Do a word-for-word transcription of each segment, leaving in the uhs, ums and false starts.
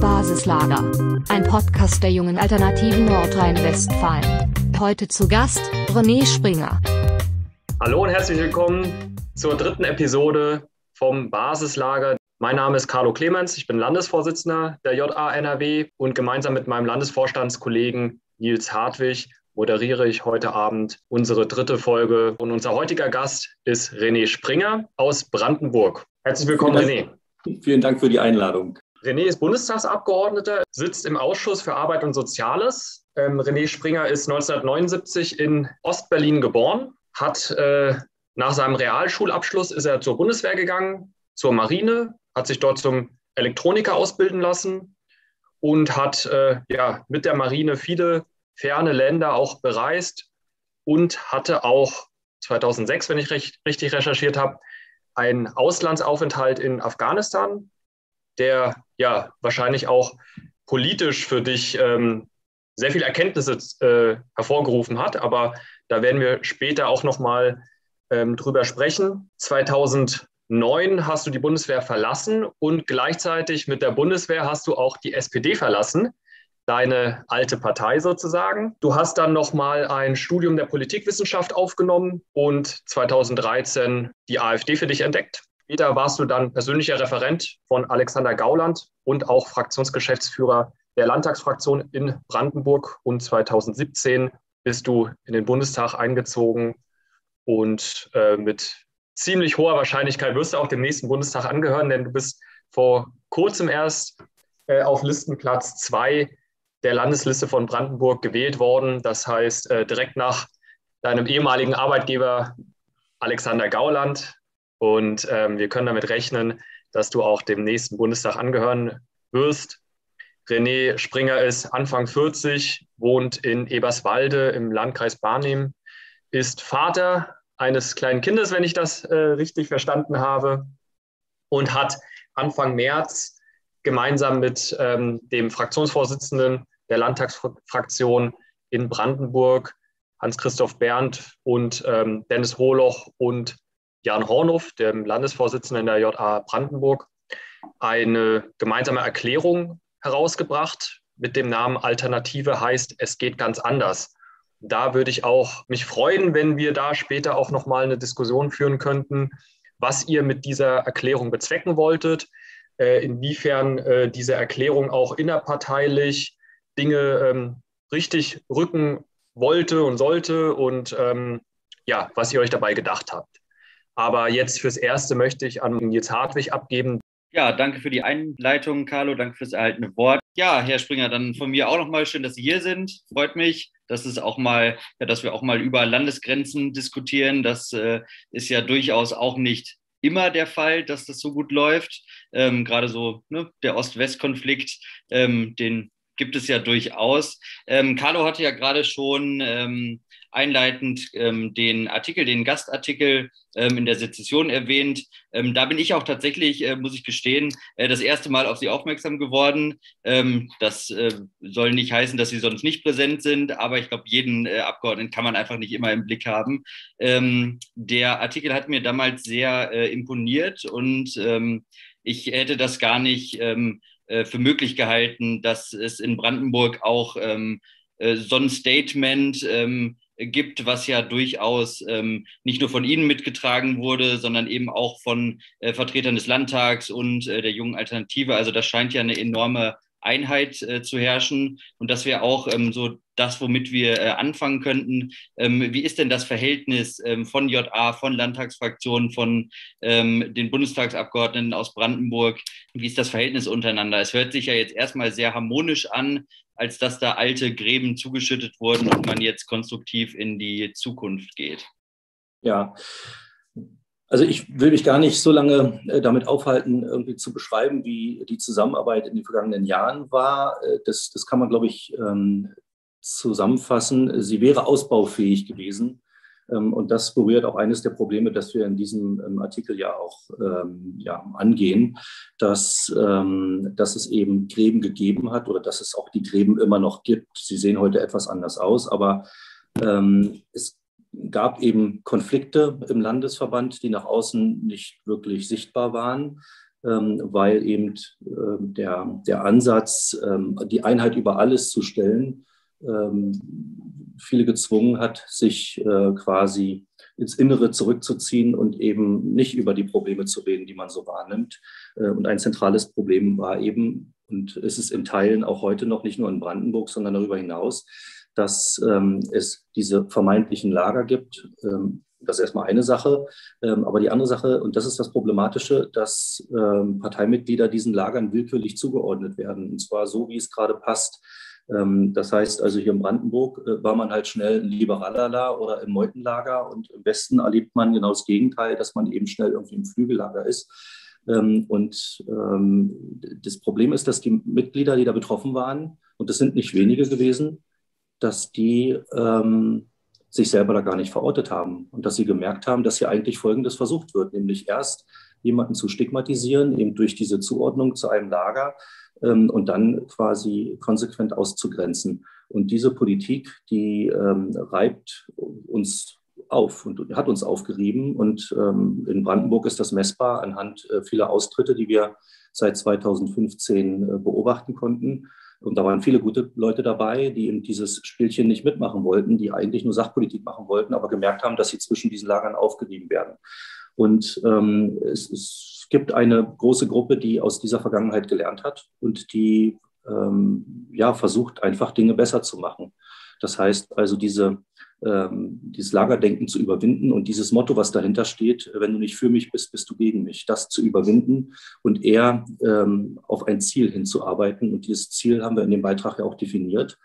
Basislager, ein Podcast der Jungen Alternativen Nordrhein-Westfalen. Heute zu Gast René Springer. Hallo und herzlich willkommen zur dritten Episode vom Basislager. Mein Name ist Carlo Clemens, ich bin Landesvorsitzender der J A N R W und gemeinsam mit meinem Landesvorstandskollegen Nils Hartwig moderiere ich heute Abend unsere dritte Folge. Und unser heutiger Gast ist René Springer aus Brandenburg. Herzlich willkommen, René. Vielen Dank für die Einladung. René ist Bundestagsabgeordneter, sitzt im Ausschuss für Arbeit und Soziales. Ähm, René Springer ist neunzehnhundertneunundsiebzig in Ostberlin geboren, hat äh, nach seinem Realschulabschluss ist er zur Bundeswehr gegangen, zur Marine, hat sich dort zum Elektroniker ausbilden lassen und hat äh, ja, mit der Marine viele ferne Länder auch bereist und hatte auch zweitausendsechs, wenn ich recht, richtig recherchiert habe, einen Auslandsaufenthalt in Afghanistan, der ja wahrscheinlich auch politisch für dich ähm, sehr viele Erkenntnisse äh, hervorgerufen hat. Aber da werden wir später auch nochmal ähm, drüber sprechen. zweitausendneun hast du die Bundeswehr verlassen und gleichzeitig mit der Bundeswehr hast du auch die S P D verlassen, deine alte Partei sozusagen. Du hast dann nochmal ein Studium der Politikwissenschaft aufgenommen und zweitausenddreizehn die A f D für dich entdeckt. Später warst du dann persönlicher Referent von Alexander Gauland und auch Fraktionsgeschäftsführer der Landtagsfraktion in Brandenburg. Und zweitausendsiebzehn bist du in den Bundestag eingezogen und äh, mit ziemlich hoher Wahrscheinlichkeit wirst du auch dem nächsten Bundestag angehören, denn du bist vor kurzem erst äh, auf Listenplatz zwei der Landesliste von Brandenburg gewählt worden. Das heißt, äh, direkt nach deinem ehemaligen Arbeitgeber Alexander Gauland. Und ähm, wir können damit rechnen, dass du auch dem nächsten Bundestag angehören wirst. René Springer ist Anfang vierzig, wohnt in Eberswalde im Landkreis Barnim, ist Vater eines kleinen Kindes, wenn ich das äh, richtig verstanden habe, und hat Anfang März gemeinsam mit ähm, dem Fraktionsvorsitzenden der Landtagsfraktion in Brandenburg, Hans-Christoph Berndt und ähm, Dennis Hohloch und Jan Hornuf, dem Landesvorsitzenden der J A Brandenburg, eine gemeinsame Erklärung herausgebracht mit dem Namen Alternative heißt, es geht ganz anders. Da würde ich auch mich freuen, wenn wir da später auch nochmal eine Diskussion führen könnten, was ihr mit dieser Erklärung bezwecken wolltet, inwiefern äh, diese Erklärung auch innerparteilich Dinge ähm, richtig rücken wollte und sollte und ähm, ja, was ihr euch dabei gedacht habt. Aber jetzt fürs Erste möchte ich an Nils Hartwig abgeben. Ja, danke für die Einleitung, Carlo, danke fürs erhaltene Wort. Ja, Herr Springer, dann von mir auch nochmal schön, dass Sie hier sind. Freut mich, dass es auch mal, ja, dass wir auch mal über Landesgrenzen diskutieren. Das äh, ist ja durchaus auch nicht immer der Fall, dass das so gut läuft. Ähm, gerade so ne, der Ost-West-Konflikt, ähm, den gibt es ja durchaus. Ähm, Carlo hatte ja gerade schon ähm, einleitend ähm, den Artikel, den Gastartikel ähm, in der Sezession erwähnt. Ähm, da bin ich auch tatsächlich, äh, muss ich gestehen, äh, das erste Mal auf Sie aufmerksam geworden. Ähm, das äh, soll nicht heißen, dass Sie sonst nicht präsent sind, aber ich glaube, jeden äh, Abgeordneten kann man einfach nicht immer im Blick haben. Ähm, der Artikel hat mir damals sehr äh, imponiert und ähm, ich hätte das gar nicht ähm, äh, für möglich gehalten, dass es in Brandenburg auch ähm, äh, so ein Statement ähm, gibt, was ja durchaus ähm, nicht nur von Ihnen mitgetragen wurde, sondern eben auch von äh, Vertretern des Landtags und äh, der Jungen Alternative. Also da scheint ja eine enorme Einheit äh, zu herrschen. Und das wäre auch ähm, so das, womit wir äh, anfangen könnten. Ähm, wie ist denn das Verhältnis ähm, von J A, von Landtagsfraktionen, von ähm, den Bundestagsabgeordneten aus Brandenburg? Wie ist das Verhältnis untereinander? Es hört sich ja jetzt erstmal sehr harmonisch an, als dass da alte Gräben zugeschüttet wurden und man jetzt konstruktiv in die Zukunft geht. Ja, also ich will mich gar nicht so lange damit aufhalten, irgendwie zu beschreiben, wie die Zusammenarbeit in den vergangenen Jahren war. Das, das kann man, glaube ich, zusammenfassen. Sie wäre ausbaufähig gewesen. Und das berührt auch eines der Probleme, das wir in diesem Artikel ja auch ähm, ja, angehen, dass, ähm, dass es eben Gräben gegeben hat oder dass es auch die Gräben immer noch gibt. Sie sehen heute etwas anders aus, aber ähm, es gab eben Konflikte im Landesverband, die nach außen nicht wirklich sichtbar waren. ähm, weil eben äh, der, der Ansatz, ähm, die Einheit über alles zu stellen, ähm, viele gezwungen hat, sich äh, quasi ins Innere zurückzuziehen und eben nicht über die Probleme zu reden, die man so wahrnimmt. Äh, und ein zentrales Problem war eben, und es ist in Teilen auch heute noch, nicht nur in Brandenburg, sondern darüber hinaus, dass ähm, es diese vermeintlichen Lager gibt. Ähm, das ist erstmal eine Sache. Ähm, aber die andere Sache, und das ist das Problematische, dass ähm, Parteimitglieder diesen Lagern willkürlich zugeordnet werden. Und zwar so, wie es gerade passt. Ähm, das heißt also, hier in Brandenburg äh, war man halt schnell ein Liberalala oder im Meutenlager. Und im Westen erlebt man genau das Gegenteil, dass man eben schnell irgendwie im Flügellager ist. Und ähm, das Problem ist, dass die Mitglieder, die da betroffen waren, und das sind nicht wenige gewesen, dass die ähm, sich selber da gar nicht verortet haben und dass sie gemerkt haben, dass hier eigentlich Folgendes versucht wird, nämlich erst jemanden zu stigmatisieren, eben durch diese Zuordnung zu einem Lager ähm, und dann quasi konsequent auszugrenzen. Und diese Politik, die ähm, reibt uns auf und hat uns aufgerieben. Und ähm, in Brandenburg ist das messbar anhand äh, vieler Austritte, die wir seit zweitausendfünfzehn äh, beobachten konnten. Und da waren viele gute Leute dabei, die eben dieses Spielchen nicht mitmachen wollten, die eigentlich nur Sachpolitik machen wollten, aber gemerkt haben, dass sie zwischen diesen Lagern aufgerieben werden. Und ähm, es, es gibt eine große Gruppe, die aus dieser Vergangenheit gelernt hat und die ähm, ja, versucht, einfach Dinge besser zu machen. Das heißt also, diese Ähm, dieses Lagerdenken zu überwinden und dieses Motto, was dahinter steht, wenn du nicht für mich bist, bist du gegen mich, das zu überwinden und eher ähm, auf ein Ziel hinzuarbeiten. Und dieses Ziel haben wir in dem Beitrag ja auch definiert.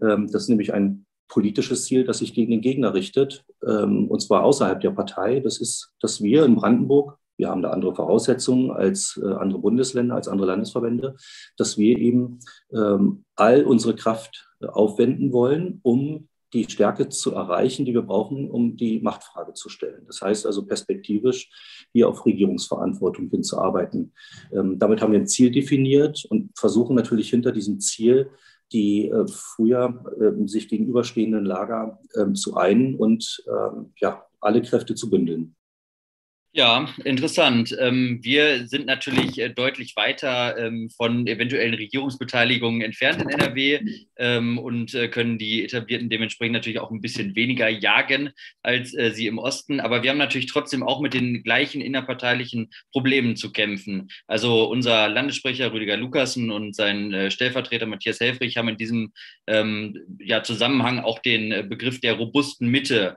Ähm, das ist nämlich ein politisches Ziel, das sich gegen den Gegner richtet, ähm, und zwar außerhalb der Partei. Das ist, dass wir in Brandenburg, wir haben da andere Voraussetzungen als äh, andere Bundesländer, als andere Landesverbände, dass wir eben ähm, all unsere Kraft äh, aufwenden wollen, um die Stärke zu erreichen, die wir brauchen, um die Machtfrage zu stellen. Das heißt also perspektivisch, hier auf Regierungsverantwortung hinzuarbeiten. Ähm, damit haben wir ein Ziel definiert und versuchen natürlich hinter diesem Ziel die äh, früher äh, sich gegenüberstehenden Lager äh, zu einen und äh, ja, alle Kräfte zu bündeln. Ja, interessant. Wir sind natürlich deutlich weiter von eventuellen Regierungsbeteiligungen entfernt in N R W und können die Etablierten dementsprechend natürlich auch ein bisschen weniger jagen als sie im Osten. Aber wir haben natürlich trotzdem auch mit den gleichen innerparteilichen Problemen zu kämpfen. Also unser Landessprecher Rüdiger Lukassen und sein Stellvertreter Matthias Helfrich haben in diesem ja, Zusammenhang auch den Begriff der robusten Mitte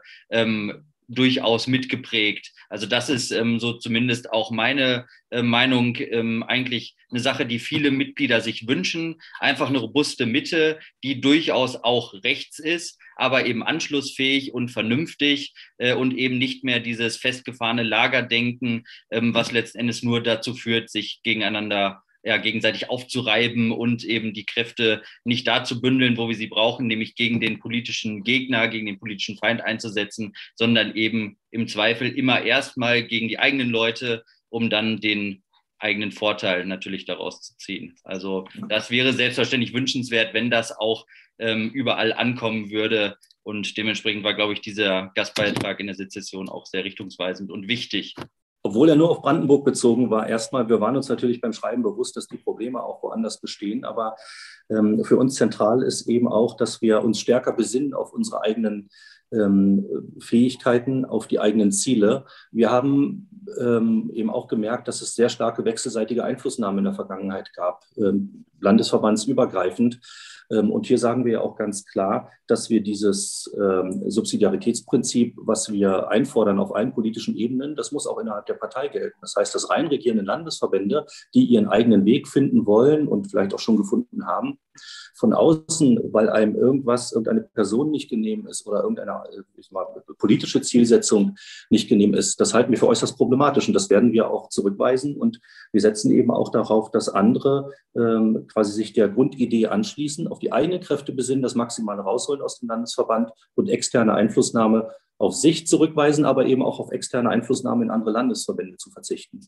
durchaus mitgeprägt. Also das ist ähm, so zumindest auch meine äh, Meinung, ähm, eigentlich eine Sache, die viele Mitglieder sich wünschen. Einfach eine robuste Mitte, die durchaus auch rechts ist, aber eben anschlussfähig und vernünftig äh, und eben nicht mehr dieses festgefahrene Lagerdenken, ähm, was letzten Endes nur dazu führt, sich gegeneinander ja, gegenseitig aufzureiben und eben die Kräfte nicht da zu bündeln, wo wir sie brauchen, nämlich gegen den politischen Gegner, gegen den politischen Feind einzusetzen, sondern eben im Zweifel immer erstmal gegen die eigenen Leute, um dann den eigenen Vorteil natürlich daraus zu ziehen. Also das wäre selbstverständlich wünschenswert, wenn das auch ähm, überall ankommen würde. Und dementsprechend war, glaube ich, dieser Gastbeitrag in der Sezession auch sehr richtungsweisend und wichtig. Obwohl er nur auf Brandenburg bezogen war, erstmal, wir waren uns natürlich beim Schreiben bewusst, dass die Probleme auch woanders bestehen. Aber ähm, für uns zentral ist eben auch, dass wir uns stärker besinnen auf unsere eigenen ähm, Fähigkeiten, auf die eigenen Ziele. Wir haben ähm, eben auch gemerkt, dass es sehr starke wechselseitige Einflussnahmen in der Vergangenheit gab, ähm, landesverbandsübergreifend. Und hier sagen wir ja auch ganz klar, dass wir dieses ähm, Subsidiaritätsprinzip, was wir einfordern auf allen politischen Ebenen, das muss auch innerhalb der Partei gelten. Das heißt, dass rein regierende Landesverbände, die ihren eigenen Weg finden wollen und vielleicht auch schon gefunden haben, von außen, weil einem irgendwas, irgendeine Person nicht genehm ist oder irgendeine ich mal, politische Zielsetzung nicht genehm ist, das halten wir für äußerst problematisch. Und das werden wir auch zurückweisen. Und wir setzen eben auch darauf, dass andere ähm, quasi sich der Grundidee anschließen, auf die eigenen Kräfte besinnen, das Maximale rausholen aus dem Landesverband und externe Einflussnahme auf sich zurückweisen, aber eben auch auf externe Einflussnahme in andere Landesverbände zu verzichten.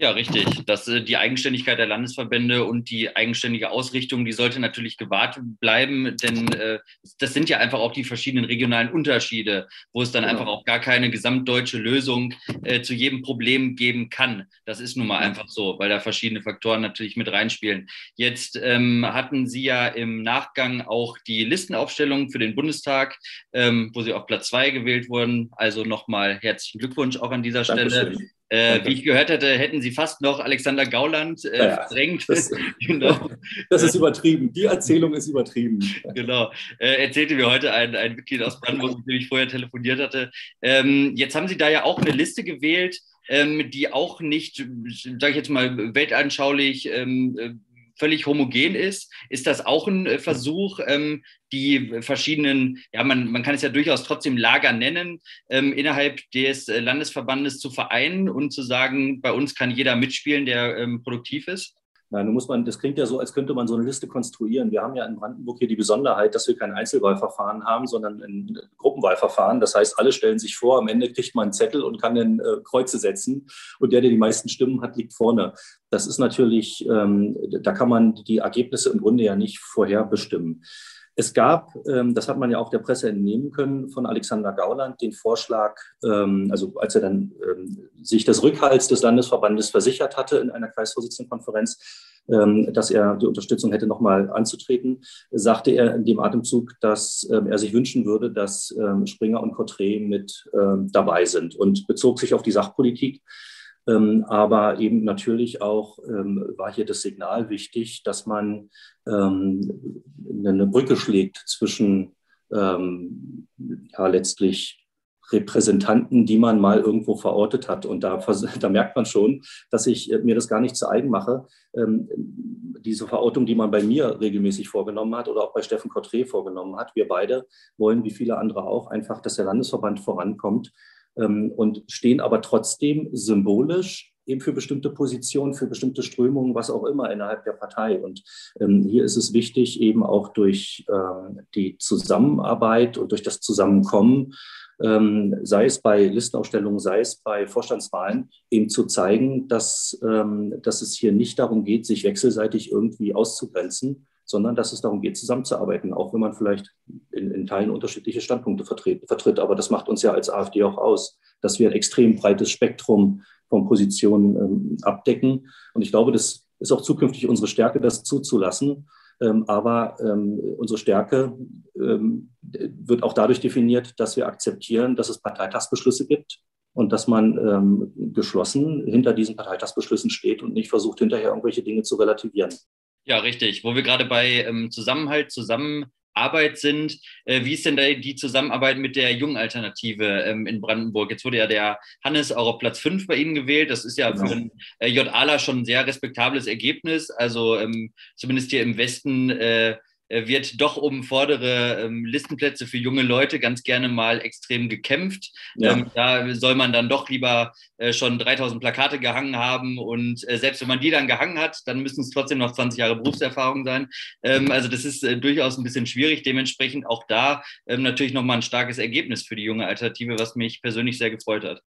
Ja, richtig. Das, die Eigenständigkeit der Landesverbände und die eigenständige Ausrichtung, die sollte natürlich gewahrt bleiben, denn äh, das sind ja einfach auch die verschiedenen regionalen Unterschiede, wo es dann genau. einfach auch gar keine gesamtdeutsche Lösung äh, zu jedem Problem geben kann. Das ist nun mal einfach so, weil da verschiedene Faktoren natürlich mit reinspielen. Jetzt ähm, hatten Sie ja im Nachgang auch die Listenaufstellung für den Bundestag, ähm, wo Sie auf Platz zwei gewählt wurden. Also nochmal herzlichen Glückwunsch auch an dieser Dankeschön. Stelle. Äh, wie ich gehört hätte, hätten sie fast noch Alexander Gauland äh, naja, verdrängt. Das, genau. Das ist übertrieben. Die Erzählung ist übertrieben. Genau. Äh, erzählte mir heute ein, ein Mitglied aus Brandenburg, mit dem ich vorher telefoniert hatte. Ähm, jetzt haben Sie da ja auch eine Liste gewählt, ähm, die auch nicht, sage ich jetzt mal, weltanschaulich ähm, völlig homogen ist. Ist das auch ein Versuch, ähm, die verschiedenen, ja, man, man kann es ja durchaus trotzdem Lager nennen, ähm, innerhalb des Landesverbandes zu vereinen und zu sagen, bei uns kann jeder mitspielen, der ähm, produktiv ist? Nein, nun muss man, das klingt ja so, als könnte man so eine Liste konstruieren. Wir haben ja in Brandenburg hier die Besonderheit, dass wir kein Einzelwahlverfahren haben, sondern ein Gruppenwahlverfahren. Das heißt, alle stellen sich vor, am Ende kriegt man einen Zettel und kann dann äh, Kreuze setzen. Und der, der die meisten Stimmen hat, liegt vorne. Das ist natürlich, ähm, da kann man die Ergebnisse im Grunde ja nicht vorherbestimmen. Es gab, das hat man ja auch der Presse entnehmen können, von Alexander Gauland den Vorschlag, also als er dann sich des Rückhalts des Landesverbandes versichert hatte in einer Kreisvorsitzendenkonferenz, dass er die Unterstützung hätte, nochmal anzutreten, sagte er in dem Atemzug, dass er sich wünschen würde, dass Springer und Kotré mit dabei sind, und bezog sich auf die Sachpolitik. Aber eben natürlich auch ähm, war hier das Signal wichtig, dass man ähm, eine Brücke schlägt zwischen ähm, ja, letztlich Repräsentanten, die man mal irgendwo verortet hat. Und da, da merkt man schon, dass ich mir das gar nicht zu eigen mache. Ähm, diese Verortung, die man bei mir regelmäßig vorgenommen hat oder auch bei Steffen Kotré vorgenommen hat. Wir beide wollen, wie viele andere auch, einfach, dass der Landesverband vorankommt. Und stehen aber trotzdem symbolisch eben für bestimmte Positionen, für bestimmte Strömungen, was auch immer innerhalb der Partei. Und ähm, hier ist es wichtig, eben auch durch äh, die Zusammenarbeit und durch das Zusammenkommen, ähm, sei es bei Listenausstellungen, sei es bei Vorstandswahlen, eben zu zeigen, dass, ähm, dass es hier nicht darum geht, sich wechselseitig irgendwie auszugrenzen, sondern dass es darum geht, zusammenzuarbeiten, auch wenn man vielleicht in, in Teilen unterschiedliche Standpunkte vertritt, vertritt. Aber das macht uns ja als AfD auch aus, dass wir ein extrem breites Spektrum von Positionen ähm, abdecken. Und ich glaube, das ist auch zukünftig unsere Stärke, das zuzulassen. Ähm, aber ähm, unsere Stärke ähm, wird auch dadurch definiert, dass wir akzeptieren, dass es Parteitagsbeschlüsse gibt und dass man ähm, geschlossen hinter diesen Parteitagsbeschlüssen steht und nicht versucht, hinterher irgendwelche Dinge zu relativieren. Ja, richtig. Wo wir gerade bei ähm, Zusammenhalt, Zusammenarbeit sind, äh, wie ist denn da die Zusammenarbeit mit der Jungen Alternative ähm, in Brandenburg? Jetzt wurde ja der Hannes auch auf Platz fünf bei Ihnen gewählt. Das ist ja genau. für den äh, J-Ala schon ein sehr respektables Ergebnis. Also ähm, zumindest hier im Westen äh, wird doch um vordere ähm, Listenplätze für junge Leute ganz gerne mal extrem gekämpft. Ja. Ähm, da soll man dann doch lieber äh, schon dreitausend Plakate gehangen haben. Und äh, selbst wenn man die dann gehangen hat, dann müssen es trotzdem noch zwanzig Jahre Berufserfahrung sein. Ähm, also das ist äh, durchaus ein bisschen schwierig. Dementsprechend auch da ähm, natürlich nochmal ein starkes Ergebnis für die Junge Alternative, was mich persönlich sehr gefreut hat.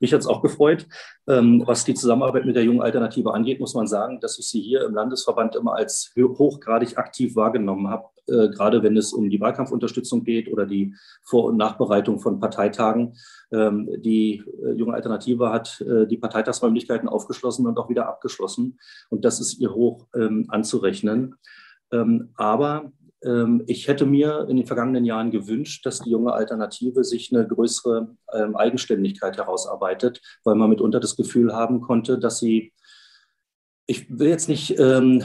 Mich hat es auch gefreut. Was die Zusammenarbeit mit der Jungen Alternative angeht, muss man sagen, dass ich sie hier im Landesverband immer als hochgradig aktiv wahrgenommen habe, gerade wenn es um die Wahlkampfunterstützung geht oder die Vor- und Nachbereitung von Parteitagen. Die Junge Alternative hat die Parteitagsräumlichkeiten aufgeschlossen und auch wieder abgeschlossen. Und das ist ihr hoch anzurechnen. Aber ich hätte mir in den vergangenen Jahren gewünscht, dass die Junge Alternative sich eine größere ähm, Eigenständigkeit herausarbeitet, weil man mitunter das Gefühl haben konnte, dass sie, ich will jetzt nicht ähm,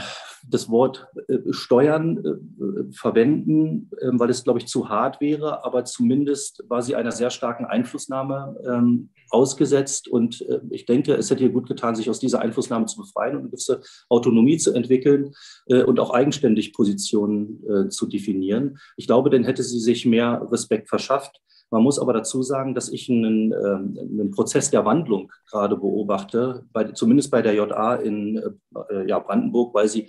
das Wort äh, steuern äh, verwenden, äh, weil es, glaube ich, zu hart wäre, aber zumindest war sie einer sehr starken Einflussnahme ähm, ausgesetzt. Und äh, ich denke, es hätte ihr gut getan, sich aus dieser Einflussnahme zu befreien und eine gewisse Autonomie zu entwickeln äh, und auch eigenständig Positionen äh, zu definieren. Ich glaube, dann hätte sie sich mehr Respekt verschafft. Man muss aber dazu sagen, dass ich einen, äh, einen Prozess der Wandlung gerade beobachte, bei, zumindest bei der J A in äh, ja, Brandenburg, weil sie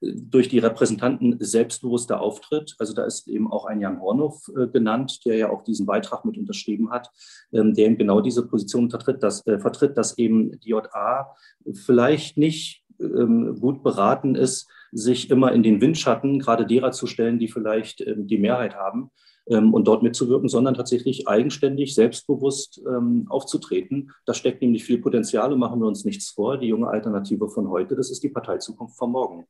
durch die Repräsentanten selbstbewusster Auftritt. Also da ist eben auch ein Jan Hornuf äh, genannt, der ja auch diesen Beitrag mit unterschrieben hat, ähm, der eben genau diese Position vertritt, dass, äh, vertritt, dass eben die J A vielleicht nicht ähm, gut beraten ist, sich immer in den Windschatten gerade derer zu stellen, die vielleicht ähm, die Mehrheit haben, ähm, und dort mitzuwirken, sondern tatsächlich eigenständig, selbstbewusst ähm, aufzutreten. Da steckt nämlich viel Potenzial und machen wir uns nichts vor. Die junge Alternative von heute, das ist die Parteizukunft von morgen.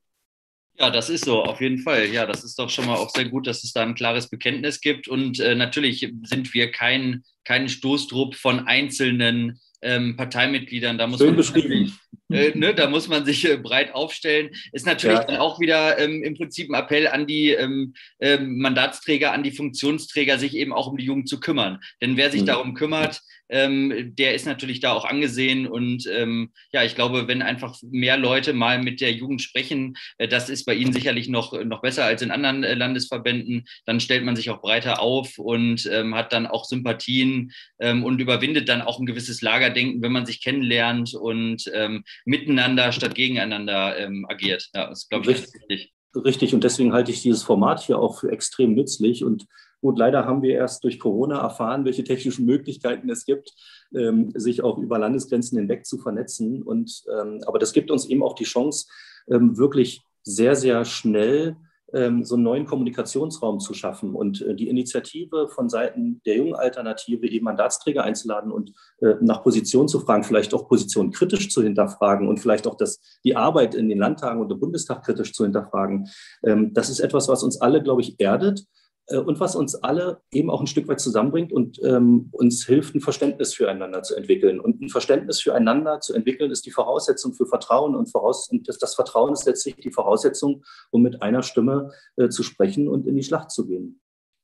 Ja, das ist so, auf jeden Fall. Ja, das ist doch schon mal auch sehr gut, dass es da ein klares Bekenntnis gibt. Und äh, natürlich sind wir kein, kein Stoßtrupp von einzelnen ähm, Parteimitgliedern. Da muss Schön man beschrieben. Äh, ne, da muss man sich äh, breit aufstellen. Ist natürlich ja. dann auch wieder ähm, im Prinzip ein Appell an die ähm, ähm, Mandatsträger, an die Funktionsträger, sich eben auch um die Jugend zu kümmern. Denn wer sich mhm. darum kümmert, ähm, der ist natürlich da auch angesehen. Und ähm, ja, ich glaube, wenn einfach mehr Leute mal mit der Jugend sprechen, äh, das ist bei Ihnen sicherlich noch, noch besser als in anderen äh, Landesverbänden, dann stellt man sich auch breiter auf und ähm, hat dann auch Sympathien ähm, und überwindet dann auch ein gewisses Lagerdenken, wenn man sich kennenlernt und ähm, miteinander statt gegeneinander ähm, agiert. Ja, das glaube ich richtig, ist richtig. Richtig, und deswegen halte ich dieses Format hier auch für extrem nützlich. Und gut, leider haben wir erst durch Corona erfahren, welche technischen Möglichkeiten es gibt, ähm, sich auch über Landesgrenzen hinweg zu vernetzen. Und, ähm, aber das gibt uns eben auch die Chance, ähm, wirklich sehr, sehr schnell ähm, so einen neuen Kommunikationsraum zu schaffen und äh, die Initiative von Seiten der jungen Alternative eben Mandatsträger einzuladen und äh, nach Position zu fragen, vielleicht auch Position kritisch zu hinterfragen und vielleicht auch das, die Arbeit in den Landtagen und im Bundestag kritisch zu hinterfragen. Ähm, das ist etwas, was uns alle, glaube ich, erdet äh, und was uns alle eben auch ein Stück weit zusammenbringt und ähm, uns hilft, ein Verständnis füreinander zu entwickeln. Und ein Verständnis füreinander zu entwickeln ist die Voraussetzung für Vertrauen und, voraus, und das, das Vertrauen ist letztlich die Voraussetzung, um mit einer Stimme äh, zu sprechen und in die Schlacht zu gehen.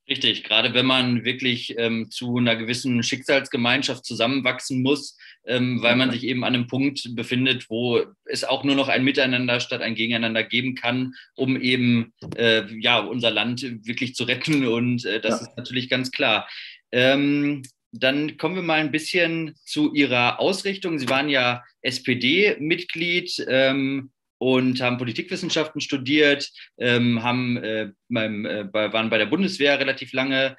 Richtig, gerade wenn man wirklich ähm, zu einer gewissen Schicksalsgemeinschaft zusammenwachsen muss, ähm, weil man sich eben an einem Punkt befindet, wo es auch nur noch ein Miteinander statt ein Gegeneinander geben kann, um eben äh, ja, unser Land wirklich zu retten. Und äh, das ja. ist natürlich ganz klar. Ähm, Dann kommen wir mal ein bisschen zu Ihrer Ausrichtung. Sie waren ja S P D-Mitglied ähm, und haben Politikwissenschaften studiert, ähm, haben, äh, beim, äh, waren bei der Bundeswehr relativ lange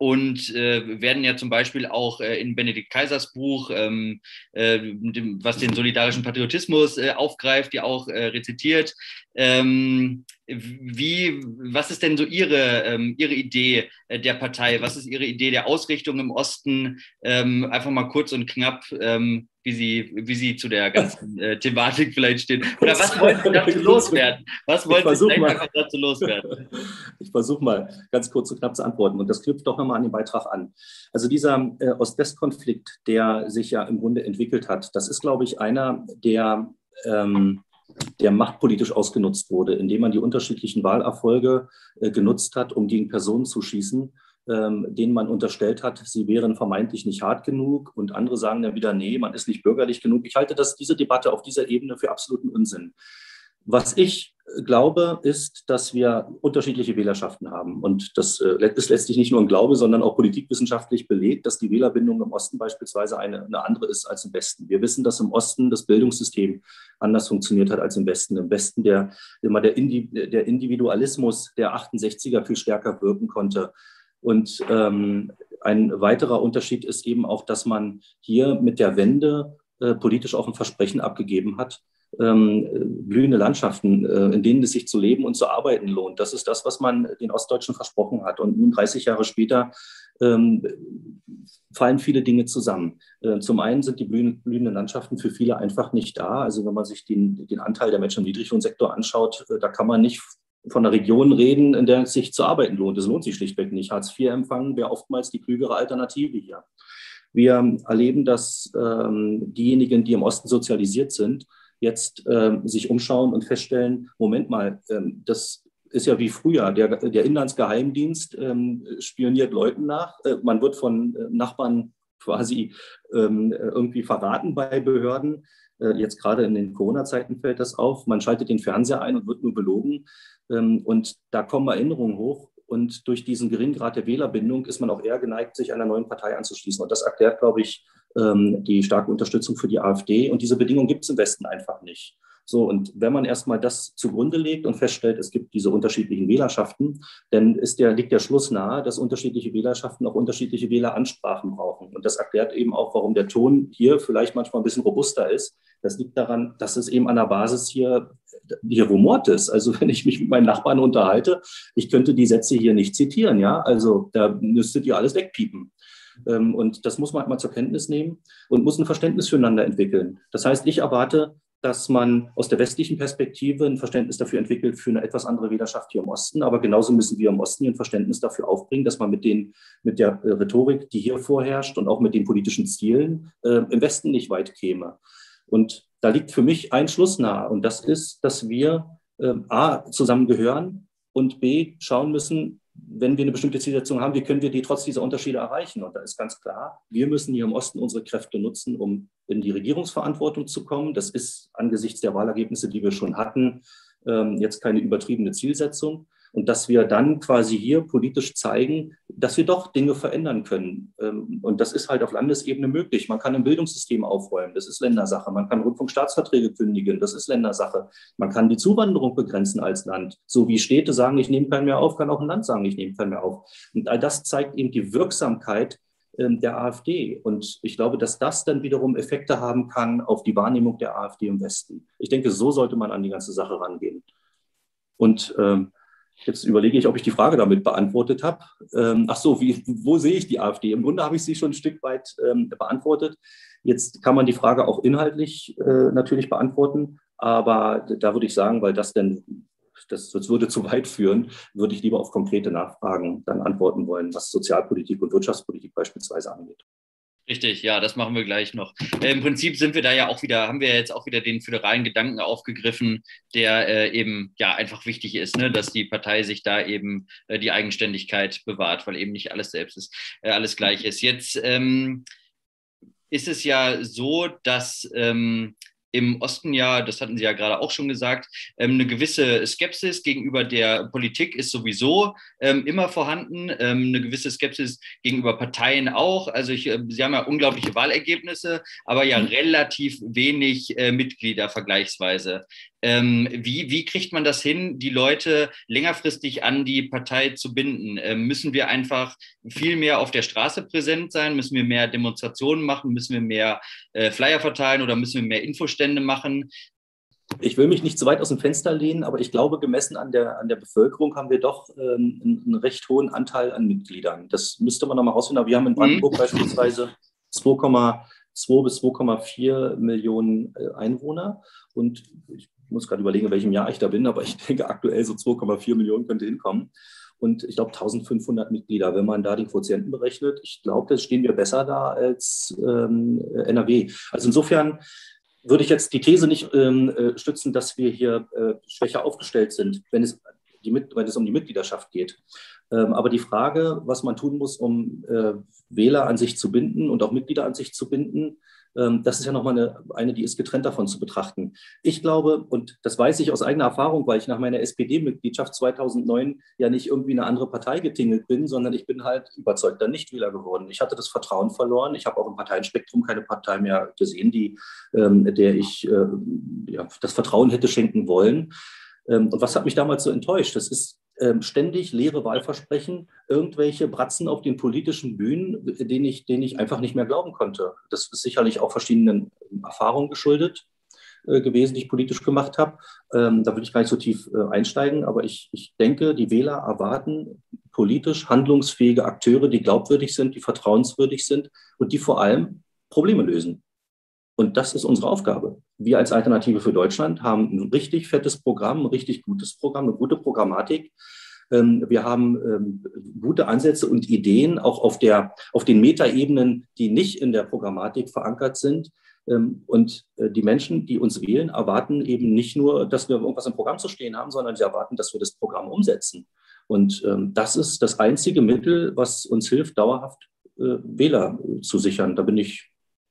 und äh, werden ja zum Beispiel auch äh, in Benedikt Kaisers Buch, ähm, äh, dem, was den solidarischen Patriotismus äh, aufgreift, ja auch äh, rezitiert. Ähm, wie, was ist denn so Ihre, ähm, Ihre Idee äh, der Partei? Was ist Ihre Idee der Ausrichtung im Osten? Ähm, einfach mal kurz und knapp, ähm, wie, Sie, wie Sie zu der ganzen äh, Thematik vielleicht stehen. Oder was wollen Sie dazu loswerden? Was wollen Sie einfach dazu loswerden? Ich versuche mal ganz kurz und knapp zu antworten. Und das knüpft doch nochmal an den Beitrag an. Also dieser äh, Ost-West-Konflikt, der sich ja im Grunde entwickelt hat, das ist, glaube ich, einer der... Ähm, der machtpolitisch ausgenutzt wurde, indem man die unterschiedlichen Wahlerfolge äh, genutzt hat, um gegen Personen zu schießen, ähm, denen man unterstellt hat, sie wären vermeintlich nicht hart genug und andere sagen dann wieder, nee, man ist nicht bürgerlich genug. Ich halte das, diese Debatte auf dieser Ebene für absoluten Unsinn. Was ich glaube, ist, dass wir unterschiedliche Wählerschaften haben. Und das ist letztlich nicht nur ein Glaube, sondern auch politikwissenschaftlich belegt, dass die Wählerbindung im Osten beispielsweise eine, eine andere ist als im Westen. Wir wissen, dass im Osten das Bildungssystem anders funktioniert hat als im Westen. Im Westen der, immer der, Indi, der Individualismus der achtundsechziger viel stärker wirken konnte. Und ähm, ein weiterer Unterschied ist eben auch, dass man hier mit der Wende äh, politisch auch ein Versprechen abgegeben hat, Ähm, blühende Landschaften, äh, in denen es sich zu leben und zu arbeiten lohnt. Das ist das, was man den Ostdeutschen versprochen hat. Und nun dreißig Jahre später ähm, fallen viele Dinge zusammen. Äh, zum einen sind die blühenden, blühenden Landschaften für viele einfach nicht da. Also wenn man sich den, den Anteil der Menschen im Niedriglohnsektor anschaut, äh, da kann man nicht von einer Region reden, in der es sich zu arbeiten lohnt. Es lohnt sich schlichtweg nicht. Hartz vier empfangen wäre oftmals die klügere Alternative hier. Wir erleben, dass ähm, diejenigen, die im Osten sozialisiert sind, jetzt äh, sich umschauen und feststellen, Moment mal, ähm, das ist ja wie früher, der, der Inlandsgeheimdienst ähm, spioniert Leuten nach, äh, man wird von Nachbarn quasi ähm, irgendwie verraten bei Behörden, äh, jetzt gerade in den Corona-Zeiten fällt das auf, man schaltet den Fernseher ein und wird nur belogen ähm, und da kommen Erinnerungen hoch. Und durch diesen geringen Grad der Wählerbindung ist man auch eher geneigt, sich einer neuen Partei anzuschließen. Und das erklärt, glaube ich, die starke Unterstützung für die AfD. Und diese Bedingung gibt es im Westen einfach nicht. So, und wenn man erstmal das zugrunde legt und feststellt, es gibt diese unterschiedlichen Wählerschaften, dann ist der, liegt der Schluss nahe, dass unterschiedliche Wählerschaften auch unterschiedliche Wähleransprachen brauchen. Und das erklärt eben auch, warum der Ton hier vielleicht manchmal ein bisschen robuster ist. Das liegt daran, dass es eben an der Basis hier, hier rumort ist. Also wenn ich mich mit meinen Nachbarn unterhalte, ich könnte die Sätze hier nicht zitieren. Ja? Also da müsstet ihr alles wegpiepen. Und das muss man halt mal zur Kenntnis nehmen und muss ein Verständnis füreinander entwickeln. Das heißt, ich erwarte, dass man aus der westlichen Perspektive ein Verständnis dafür entwickelt für eine etwas andere Wählerschaft hier im Osten. Aber genauso müssen wir im Osten ein Verständnis dafür aufbringen, dass man mit, den, mit der Rhetorik, die hier vorherrscht und auch mit den politischen Zielen äh, im Westen nicht weit käme. Und da liegt für mich ein Schluss nahe. Und das ist, dass wir äh, A, zusammengehören und B, schauen müssen, wenn wir eine bestimmte Zielsetzung haben, wie können wir die trotz dieser Unterschiede erreichen? Und da ist ganz klar, wir müssen hier im Osten unsere Kräfte nutzen, um in die Regierungsverantwortung zu kommen. Das ist angesichts der Wahlergebnisse, die wir schon hatten, jetzt keine übertriebene Zielsetzung. Und dass wir dann quasi hier politisch zeigen, dass wir doch Dinge verändern können. Und das ist halt auf Landesebene möglich. Man kann ein Bildungssystem aufräumen, das ist Ländersache. Man kann Rundfunkstaatsverträge kündigen, das ist Ländersache. Man kann die Zuwanderung begrenzen als Land. So wie Städte sagen, ich nehme keinen mehr auf, kann auch ein Land sagen, ich nehme keinen mehr auf. Und all das zeigt eben die Wirksamkeit der AfD. Und ich glaube, dass das dann wiederum Effekte haben kann auf die Wahrnehmung der AfD im Westen. Ich denke, so sollte man an die ganze Sache rangehen. Und ähm, jetzt überlege ich, ob ich die Frage damit beantwortet habe. Ähm, ach so, wie, wo sehe ich die AfD? Im Grunde habe ich sie schon ein Stück weit ähm, beantwortet. Jetzt kann man die Frage auch inhaltlich äh, natürlich beantworten. Aber da würde ich sagen, weil das denn, das, das würde zu weit führen, würde ich lieber auf konkrete Nachfragen dann antworten wollen, was Sozialpolitik und Wirtschaftspolitik beispielsweise angeht. Richtig, ja, das machen wir gleich noch. Äh, Im Prinzip sind wir da ja auch wieder, haben wir jetzt auch wieder den föderalen Gedanken aufgegriffen, der äh, eben ja einfach wichtig ist, ne, dass die Partei sich da eben äh, die Eigenständigkeit bewahrt, weil eben nicht alles selbst ist, äh, alles gleich ist. Jetzt ähm, ist es ja so, dass ähm, im Osten ja, das hatten Sie ja gerade auch schon gesagt, eine gewisse Skepsis gegenüber der Politik ist sowieso immer vorhanden, eine gewisse Skepsis gegenüber Parteien auch. Also ich, Sie haben ja unglaubliche Wahlergebnisse, aber ja relativ wenig Mitglieder vergleichsweise. Wie, wie kriegt man das hin, die Leute längerfristig an die Partei zu binden? Müssen wir einfach viel mehr auf der Straße präsent sein? Müssen wir mehr Demonstrationen machen? Müssen wir mehr Flyer verteilen oder müssen wir mehr Infostände machen? Ich will mich nicht zu weit aus dem Fenster lehnen, aber ich glaube, gemessen an der, an der Bevölkerung haben wir doch einen, einen recht hohen Anteil an Mitgliedern. Das müsste man nochmal rausfinden. Aber wir haben in Brandenburg mhm. beispielsweise zwei Komma zwei bis zwei Komma vier Millionen Einwohner und ich Ich muss gerade überlegen, in welchem Jahr ich da bin, aber ich denke aktuell so zwei Komma vier Millionen könnte hinkommen. Und ich glaube eintausendfünfhundert Mitglieder, wenn man da den Quotienten berechnet, ich glaube, da stehen wir besser da als ähm, N R W. Also insofern würde ich jetzt die These nicht ähm, stützen, dass wir hier äh, schwächer aufgestellt sind, wenn es, die, wenn es um die Mitgliedschaft geht. Ähm, aber die Frage, was man tun muss, um äh, Wähler an sich zu binden und auch Mitglieder an sich zu binden, das ist ja nochmal eine, eine, die ist getrennt davon zu betrachten. Ich glaube, und das weiß ich aus eigener Erfahrung, weil ich nach meiner S P D-Mitgliedschaft zweitausendneun ja nicht irgendwie eine andere Partei getingelt bin, sondern ich bin halt überzeugter Nichtwähler geworden. Ich hatte das Vertrauen verloren. Ich habe auch im Parteienspektrum keine Partei mehr gesehen, die, ähm, der ich äh, ja, das Vertrauen hätte schenken wollen. Ähm, und was hat mich damals so enttäuscht? Das ist ständig leere Wahlversprechen, irgendwelche Bratzen auf den politischen Bühnen, denen ich, denen ich einfach nicht mehr glauben konnte. Das ist sicherlich auch verschiedenen Erfahrungen geschuldet äh, gewesen, die ich politisch gemacht habe. Ähm, da will ich gar nicht so tief äh, einsteigen, aber ich, ich denke, die Wähler erwarten politisch handlungsfähige Akteure, die glaubwürdig sind, die vertrauenswürdig sind und die vor allem Probleme lösen. Und das ist unsere Aufgabe. Wir als Alternative für Deutschland haben ein richtig fettes Programm, ein richtig gutes Programm, eine gute Programmatik. Wir haben gute Ansätze und Ideen, auch auf, der, auf den Metaebenen, die nicht in der Programmatik verankert sind. Und die Menschen, die uns wählen, erwarten eben nicht nur, dass wir irgendwas im Programm zu stehen haben, sondern sie erwarten, dass wir das Programm umsetzen. Und das ist das einzige Mittel, was uns hilft, dauerhaft Wähler zu sichern. Da bin ich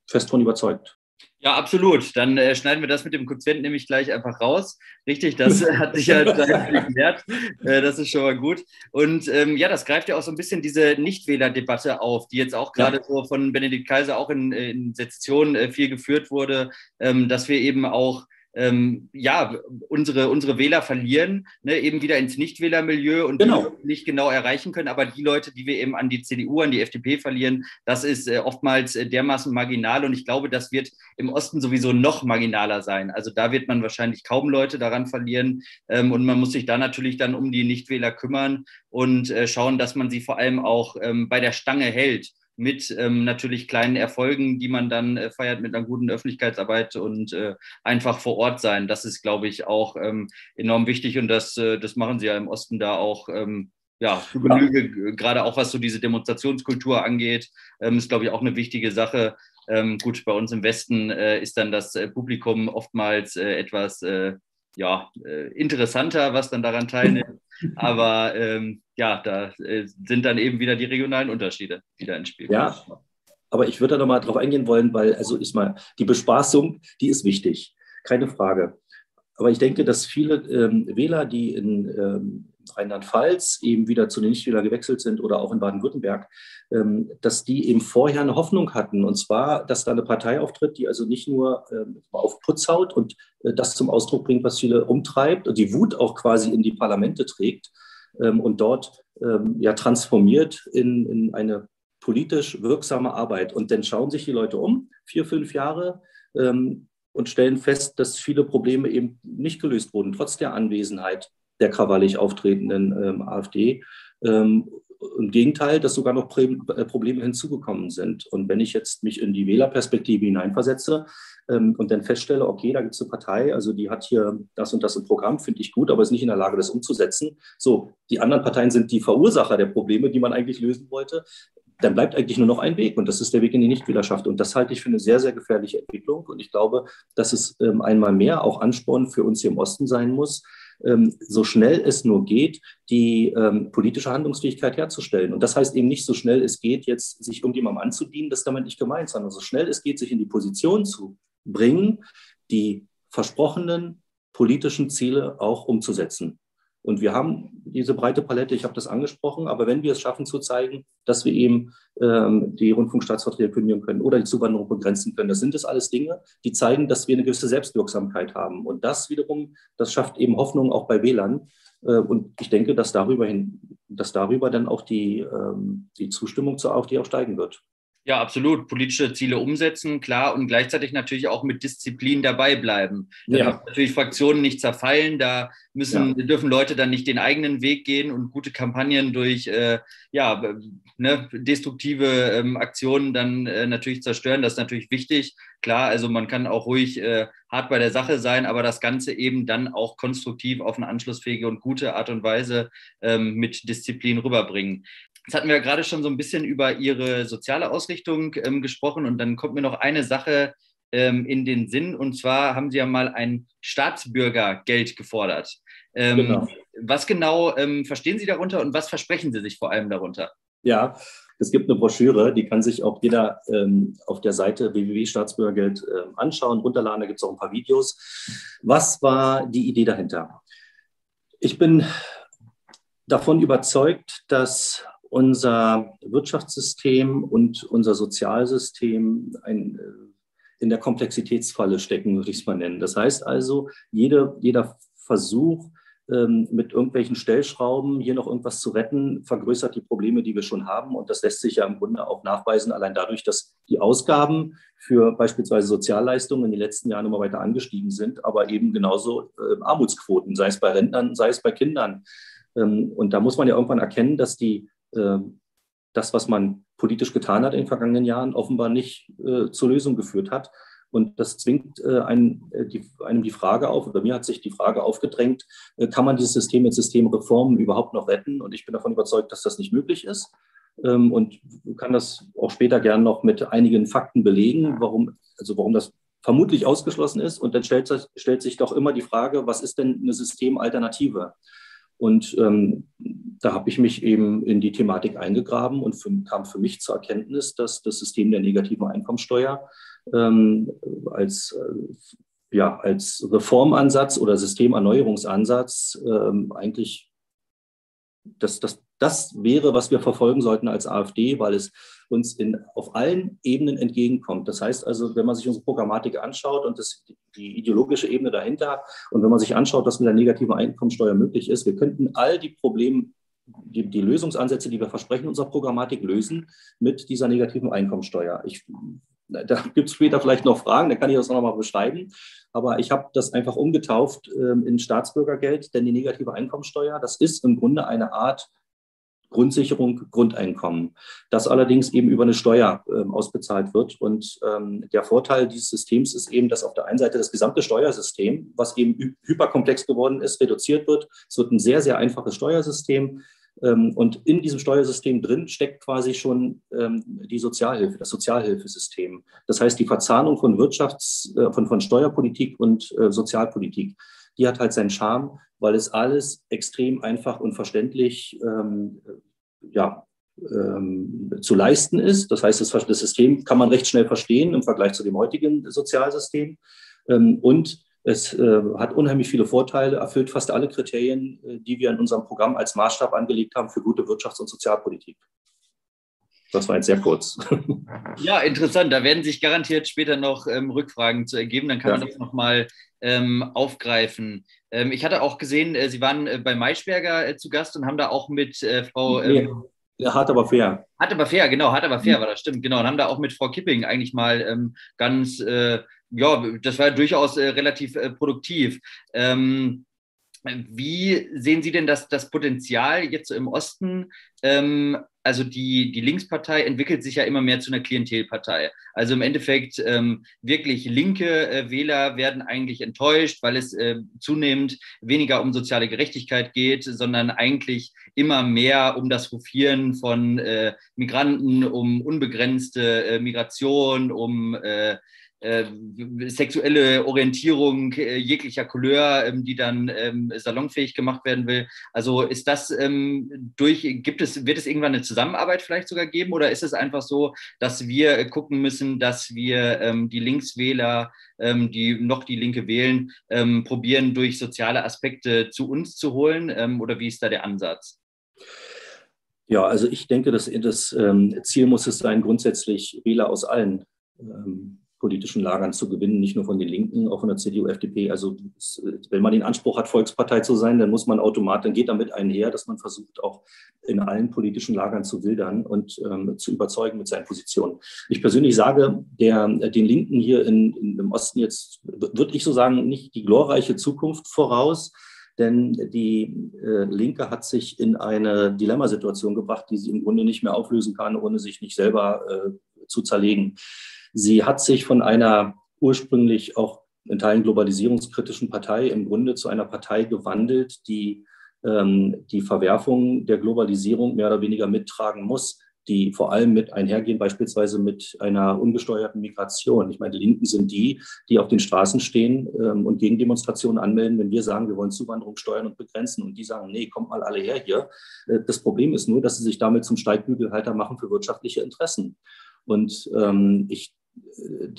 fest von überzeugt. Ja, absolut. Dann äh, schneiden wir das mit dem Quotienten nämlich gleich einfach raus. Richtig, das äh, hat sich ja geklärt. Äh, das ist schon mal gut. Und ähm, ja, das greift ja auch so ein bisschen diese Nichtwählerdebatte auf, die jetzt auch gerade ja. so von Benedikt Kaiser auch in, in Sessionen äh, viel geführt wurde, ähm, dass wir eben auch ähm, ja, unsere, unsere Wähler verlieren, ne, eben wieder ins Nichtwählermilieu und genau. die nicht genau erreichen können. Aber die Leute, die wir eben an die C D U, an die F D P verlieren, das ist äh, oftmals äh, dermaßen marginal. Und ich glaube, das wird im Osten sowieso noch marginaler sein. Also da wird man wahrscheinlich kaum Leute daran verlieren. Ähm, und man muss sich da natürlich dann um die Nichtwähler kümmern und äh, schauen, dass man sie vor allem auch ähm, bei der Stange hält. Mit ähm, natürlich kleinen Erfolgen, die man dann äh, feiert, mit einer guten Öffentlichkeitsarbeit und äh, einfach vor Ort sein. Das ist, glaube ich, auch ähm, enorm wichtig und das, äh, das machen sie ja im Osten da auch ähm, ja, zu Genüge, gerade auch was so diese Demonstrationskultur angeht, ähm, ist, glaube ich, auch eine wichtige Sache. Ähm, gut, bei uns im Westen äh, ist dann das äh, Publikum oftmals äh, etwas äh, ja, äh, interessanter, was dann daran teilnimmt. Aber ähm, ja, da äh, sind dann eben wieder die regionalen Unterschiede wieder ins Spiel. Ja, aber ich würde da nochmal drauf eingehen wollen, weil, also ich meine, die Bespaßung, die ist wichtig, keine Frage. Aber ich denke, dass viele ähm, Wähler, die in ähm, Rheinland-Pfalz eben wieder zu den Nichtwählern gewechselt sind oder auch in Baden-Württemberg, ähm, dass die eben vorher eine Hoffnung hatten. Und zwar, dass da eine Partei auftritt, die also nicht nur ähm, auf Putz haut und äh, das zum Ausdruck bringt, was viele umtreibt und die Wut auch quasi in die Parlamente trägt ähm, und dort ähm, ja transformiert in, in eine politisch wirksame Arbeit. Und dann schauen sich die Leute um, vier, fünf Jahre, ähm, und stellen fest, dass viele Probleme eben nicht gelöst wurden, trotz der Anwesenheit der krawallig auftretenden ähm, AfD. Ähm, im Gegenteil, dass sogar noch Probleme hinzugekommen sind. Und wenn ich jetzt mich in die Wählerperspektive hineinversetze ähm, und dann feststelle, okay, da gibt es eine Partei, also die hat hier das und das im Programm, finde ich gut, aber ist nicht in der Lage, das umzusetzen. So, die anderen Parteien sind die Verursacher der Probleme, die man eigentlich lösen wollte. Dann bleibt eigentlich nur noch ein Weg und das ist der Weg in die Nichtwählerschaft. Und das halte ich für eine sehr, sehr gefährliche Entwicklung. Und ich glaube, dass es ähm, einmal mehr auch Ansporn für uns hier im Osten sein muss, ähm, so schnell es nur geht, die ähm, politische Handlungsfähigkeit herzustellen. Und das heißt eben nicht so schnell es geht, jetzt sich irgendjemandem anzudienen, das ist damit nicht gemeint, sondern so schnell es geht, sich in die Position zu bringen, die versprochenen politischen Ziele auch umzusetzen. Und wir haben diese breite Palette, ich habe das angesprochen, aber wenn wir es schaffen zu zeigen, dass wir eben ähm, die Rundfunkstaatsverträge kündigen können oder die Zuwanderung begrenzen können, das sind das alles Dinge, die zeigen, dass wir eine gewisse Selbstwirksamkeit haben. Und das wiederum, das schafft eben Hoffnung auch bei Wählern. Äh, und ich denke, dass darüber, hin, dass darüber dann auch die, ähm, die Zustimmung zur AfD auch steigen wird. Ja, absolut. Politische Ziele umsetzen, klar. Und gleichzeitig natürlich auch mit Disziplin dabei bleiben. Da ja. natürlich Fraktionen nicht zerfallen. Da müssen, ja. dürfen Leute dann nicht den eigenen Weg gehen und gute Kampagnen durch äh, ja, ne, destruktive ähm, Aktionen dann äh, natürlich zerstören. Das ist natürlich wichtig. Klar, also man kann auch ruhig äh, hart bei der Sache sein, aber das Ganze eben dann auch konstruktiv auf eine anschlussfähige und gute Art und Weise ähm, mit Disziplin rüberbringen. Jetzt hatten wir ja gerade schon so ein bisschen über Ihre soziale Ausrichtung ähm, gesprochen und dann kommt mir noch eine Sache ähm, in den Sinn und zwar haben Sie ja mal ein Staatsbürgergeld gefordert. Ähm, genau. Was genau ähm, verstehen Sie darunter und was versprechen Sie sich vor allem darunter? Ja, es gibt eine Broschüre, die kann sich auch jeder ähm, auf der Seite w w w punkt staatsbürgergeld äh, anschauen, runterladen, da gibt es auch ein paar Videos. Was war die Idee dahinter? Ich bin davon überzeugt, dass unser Wirtschaftssystem und unser Sozialsystem ein, in der Komplexitätsfalle stecken, würde ich es mal nennen. Das heißt also, jede, jeder Versuch, ähm, mit irgendwelchen Stellschrauben hier noch irgendwas zu retten, vergrößert die Probleme, die wir schon haben. Und das lässt sich ja im Grunde auch nachweisen, allein dadurch, dass die Ausgaben für beispielsweise Sozialleistungen in den letzten Jahren immer weiter angestiegen sind, aber eben genauso äh, Armutsquoten, sei es bei Rentnern, sei es bei Kindern. Ähm, und da muss man ja irgendwann erkennen, dass die das, was man politisch getan hat in den vergangenen Jahren, offenbar nicht äh, zur Lösung geführt hat. Und das zwingt äh, einem, äh, die, einem die Frage auf, oder mir hat sich die Frage aufgedrängt, äh, kann man dieses System mit Systemreformen überhaupt noch retten? Und ich bin davon überzeugt, dass das nicht möglich ist ähm, und kann das auch später gern noch mit einigen Fakten belegen, warum, also warum das vermutlich ausgeschlossen ist. Und dann stellt, stellt sich doch immer die Frage, was ist denn eine Systemalternative? Und ähm, da habe ich mich eben in die Thematik eingegraben und für, kam für mich zur Erkenntnis, dass das System der negativen Einkommensteuer ähm, als, äh, ja, als Reformansatz oder Systemerneuerungsansatz ähm, eigentlich das, das, das wäre, was wir verfolgen sollten als AfD, weil es uns in, auf allen Ebenen entgegenkommt. Das heißt also, wenn man sich unsere Programmatik anschaut und das, die ideologische Ebene dahinter und wenn man sich anschaut, dass mit der negativen Einkommensteuer möglich ist, wir könnten all die Probleme, die, die Lösungsansätze, die wir versprechen in unserer Programmatik, lösen mit dieser negativen Einkommensteuer. Ich, da gibt es später vielleicht noch Fragen, dann kann ich das noch mal beschreiben. Aber ich habe das einfach umgetauft äh, in Staatsbürgergeld, denn die negative Einkommensteuer, das ist im Grunde eine Art Grundsicherung, Grundeinkommen, das allerdings eben über eine Steuer äh, ausbezahlt wird. Und ähm, der Vorteil dieses Systems ist eben, dass auf der einen Seite das gesamte Steuersystem, was eben hyperkomplex geworden ist, reduziert wird. Es wird ein sehr, sehr einfaches Steuersystem. Ähm, und in diesem Steuersystem drin steckt quasi schon ähm, die Sozialhilfe, das Sozialhilfesystem. Das heißt, die Verzahnung von Wirtschafts-, äh, von, von Steuerpolitik und äh, Sozialpolitik, die hat halt seinen Charme, weil es alles extrem einfach und verständlich ähm, ja, ähm, zu leisten ist. Das heißt, das, das System kann man recht schnell verstehen im Vergleich zu dem heutigen Sozialsystem. Ähm, und es äh, hat unheimlich viele Vorteile, erfüllt fast alle Kriterien, die wir in unserem Programm als Maßstab angelegt haben für gute Wirtschafts- und Sozialpolitik. Das war jetzt sehr kurz. Ja, interessant. Da werden sich garantiert später noch ähm, Rückfragen zu ergeben. Dann kann ja. man das nochmal ähm, aufgreifen. Ähm, ich hatte auch gesehen, äh, Sie waren äh, bei Maischberger äh, zu Gast und haben da auch mit äh, Frau... Ähm, nee. Hart aber fair. Hart aber fair, genau. Hart aber fair mhm. war das, stimmt. Genau, und haben da auch mit Frau Kipping eigentlich mal ähm, ganz... Äh, ja, das war durchaus äh, relativ äh, produktiv. Ähm, wie sehen Sie denn das, das Potenzial jetzt so im Osten? Ähm, Also die, die Linkspartei entwickelt sich ja immer mehr zu einer Klientelpartei. Also im Endeffekt ähm, wirklich linke äh, Wähler werden eigentlich enttäuscht, weil es äh, zunehmend weniger um soziale Gerechtigkeit geht, sondern eigentlich immer mehr um das Hofieren von äh, Migranten, um unbegrenzte äh, Migration, um äh, äh, sexuelle Orientierung äh, jeglicher Couleur, ähm, die dann ähm, salonfähig gemacht werden will. Also ist das ähm, durch, gibt es, wird es irgendwann eine Zusammenarbeit vielleicht sogar geben, oder ist es einfach so, dass wir gucken müssen, dass wir ähm, die Linkswähler, ähm, die noch die Linke wählen, ähm, probieren, durch soziale Aspekte zu uns zu holen? Ähm, oder wie ist da der Ansatz? Ja, also ich denke, das, das ähm, Ziel muss es sein, grundsätzlich Wähler aus allen ähm, politischen Lagern zu gewinnen, nicht nur von den Linken, auch von der C D U, F D P. Also wenn man den Anspruch hat, Volkspartei zu sein, dann muss man automatisch, dann geht damit einher, dass man versucht, auch in allen politischen Lagern zu wildern und ähm, zu überzeugen mit seinen Positionen. Ich persönlich sage, der, den Linken hier in, in, im Osten jetzt, würde ich so sagen, nicht die glorreiche Zukunft voraus, denn die äh, Linke hat sich in eine Dilemmasituation gebracht, die sie im Grunde nicht mehr auflösen kann, ohne sich nicht selber äh, zu zerlegen. Sie hat sich von einer ursprünglich auch in Teilen globalisierungskritischen Partei im Grunde zu einer Partei gewandelt, die ähm, die Verwerfungen der Globalisierung mehr oder weniger mittragen muss, die vor allem mit einhergehen, beispielsweise mit einer ungesteuerten Migration. Ich meine, die Linken sind die, die auf den Straßen stehen ähm, und Gegendemonstrationen anmelden, wenn wir sagen, wir wollen Zuwanderung steuern und begrenzen. Und die sagen, nee, kommt mal alle her hier. Äh, das Problem ist nur, dass sie sich damit zum Steigbügelhalter machen für wirtschaftliche Interessen. Und ähm, ich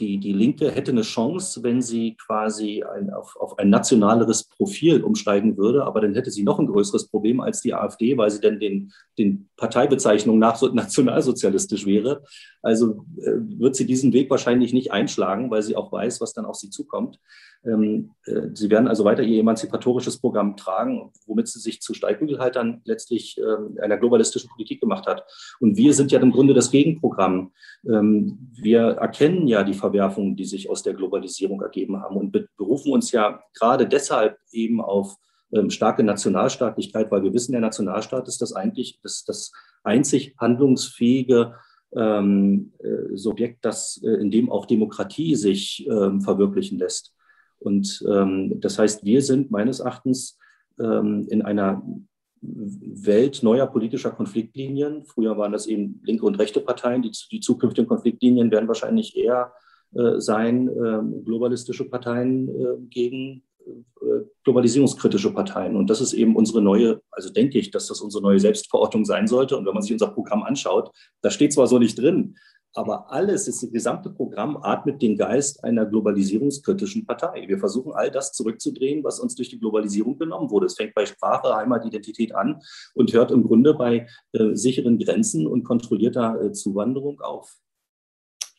Die, die Linke hätte eine Chance, wenn sie quasi ein, auf, auf ein nationaleres Profil umsteigen würde, aber dann hätte sie noch ein größeres Problem als die AfD, weil sie dann den, den Parteibezeichnungen nach nationalsozialistisch wäre. Also äh, wird sie diesen Weg wahrscheinlich nicht einschlagen, weil sie auch weiß, was dann auf sie zukommt. Ähm, äh, sie werden also weiter ihr emanzipatorisches Programm tragen, womit sie sich zu Steigbügelhaltern letztlich äh, einer globalistischen Politik gemacht hat. Und wir sind ja im Grunde das Gegenprogramm. Ähm, wir erkennen ja die Verwerfungen, die sich aus der Globalisierung ergeben haben, und berufen uns ja gerade deshalb eben auf ähm, starke Nationalstaatlichkeit, weil wir wissen, der Nationalstaat ist das eigentlich das, das einzig handlungsfähige ähm, äh, Subjekt, das, äh, in dem auch Demokratie sich ähm, verwirklichen lässt. Und ähm, das heißt, wir sind meines Erachtens ähm, in einer Welt neuer politischer Konfliktlinien. Früher waren das eben linke und rechte Parteien. Die, die zukünftigen Konfliktlinien werden wahrscheinlich eher äh, sein, äh, globalistische Parteien äh, gegen äh, globalisierungskritische Parteien. Und das ist eben unsere neue, also denke ich, dass das unsere neue Selbstverortung sein sollte. Und wenn man sich unser Programm anschaut, da steht zwar so nicht drin, Aber alles, das gesamte Programm atmet den Geist einer globalisierungskritischen Partei. Wir versuchen, all das zurückzudrehen, was uns durch die Globalisierung genommen wurde. Es fängt bei Sprache, Heimat, Identität an und hört im Grunde bei äh, sicheren Grenzen und kontrollierter äh, Zuwanderung auf.